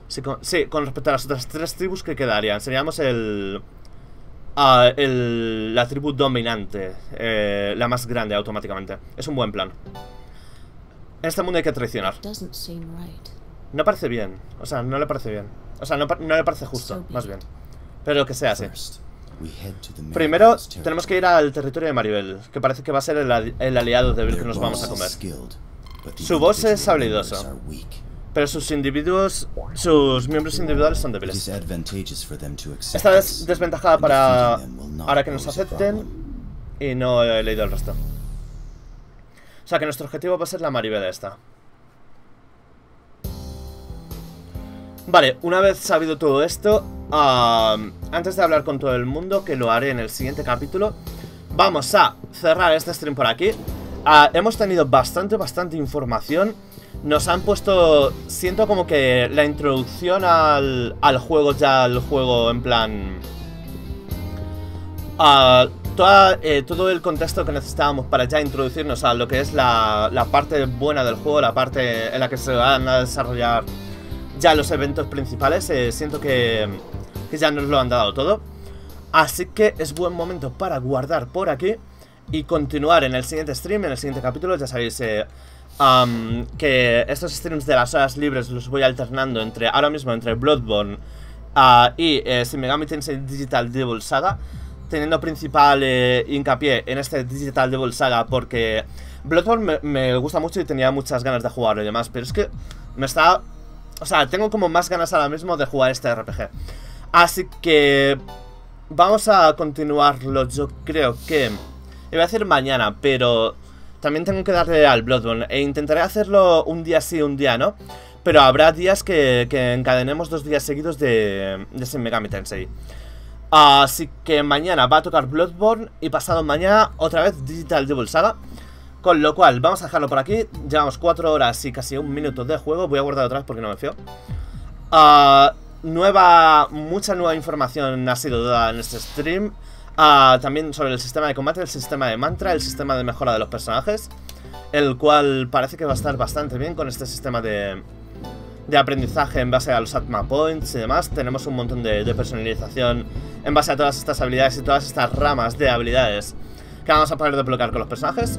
Sí, con, sí, con respecto a las otras tres tribus que quedarían, seríamos el... Uh, el, la tribu dominante, eh, la más grande automáticamente. Es un buen plan. En este mundo hay que traicionar. No parece bien. O sea, no le parece bien. O sea, no, no le parece justo, más bien. Pero que sea así. Primero tenemos que ir al territorio de Maribel, que parece que va a ser el, el aliado débil que nos vamos a comer. Su boss es habilidoso, pero sus individuos, sus miembros individuales son débiles. Esta vez desventajada para ahora que nos acepten, y no he leído el resto. O sea que nuestro objetivo va a ser la Maribel esta. Vale, una vez sabido todo esto, um, antes de hablar con todo el mundo, que lo haré en el siguiente capítulo, vamos a cerrar este stream por aquí. Uh, hemos tenido bastante, bastante información. Nos han puesto, siento como que la introducción al, al juego, ya al juego en plan... Uh, toda, eh, todo el contexto que necesitábamos para ya introducirnos a lo que es la, la parte buena del juego, la parte en la que se van a desarrollar ya los eventos principales. eh, siento que, que ya nos lo han dado todo. Así que es buen momento para guardar por aquí y continuar en el siguiente stream, en el siguiente capítulo. Ya sabéis eh, um, que estos streams de las horas libres los voy alternando entre ahora mismo entre Bloodborne uh, y eh, Shin Megami Tensei Digital Devil Saga, teniendo principal eh, hincapié en este Digital Devil Saga, porque Bloodborne me, me gusta mucho y tenía muchas ganas de jugarlo y demás, pero es que me está... O sea, tengo como más ganas ahora mismo de jugar este R P G. Así que vamos a continuarlo, yo creo que... Iba a decir mañana, pero también tengo que darle al Bloodborne. E intentaré hacerlo un día sí, un día no. Pero habrá días que, que encadenemos dos días seguidos de, de Shin Megami Tensei. Así que mañana va a tocar Bloodborne y pasado mañana otra vez Digital Devil Saga. Con lo cual, vamos a dejarlo por aquí. Llevamos cuatro horas y casi un minuto de juego. Voy a guardar atrás porque no me fío. Uh, nueva, mucha nueva información ha sido dada en este stream. Uh, también sobre el sistema de combate, el sistema de mantra, el sistema de mejora de los personajes. El cual parece que va a estar bastante bien con este sistema de, de aprendizaje en base a los Atma Points y demás. Tenemos un montón de, de personalización en base a todas estas habilidades y todas estas ramas de habilidades que vamos a poder desbloquear con los personajes.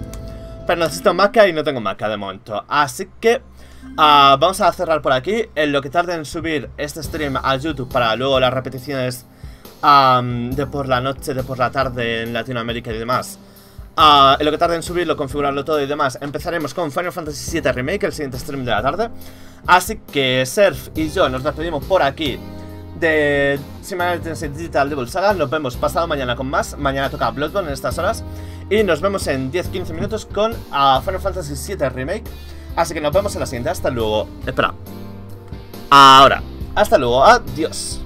Pero necesito maca y no tengo maca de momento. Así que uh, vamos a cerrar por aquí. En lo que tarde en subir este stream a YouTube para luego las repeticiones um, de por la noche, de por la tarde en Latinoamérica y demás. Uh, en lo que tarde en subirlo, configurarlo todo y demás, empezaremos con Final Fantasy siete Remake, el siguiente stream de la tarde. Así que Serph y yo nos despedimos por aquí de Shin Megami Tensei Digital Devil Saga. Nos vemos pasado mañana con más. Mañana toca Bloodborne en estas horas. Y nos vemos en diez a quince minutos con uh, Final Fantasy siete Remake. Así que nos vemos en la siguiente. Hasta luego. Espera. Ahora. Hasta luego. Adiós.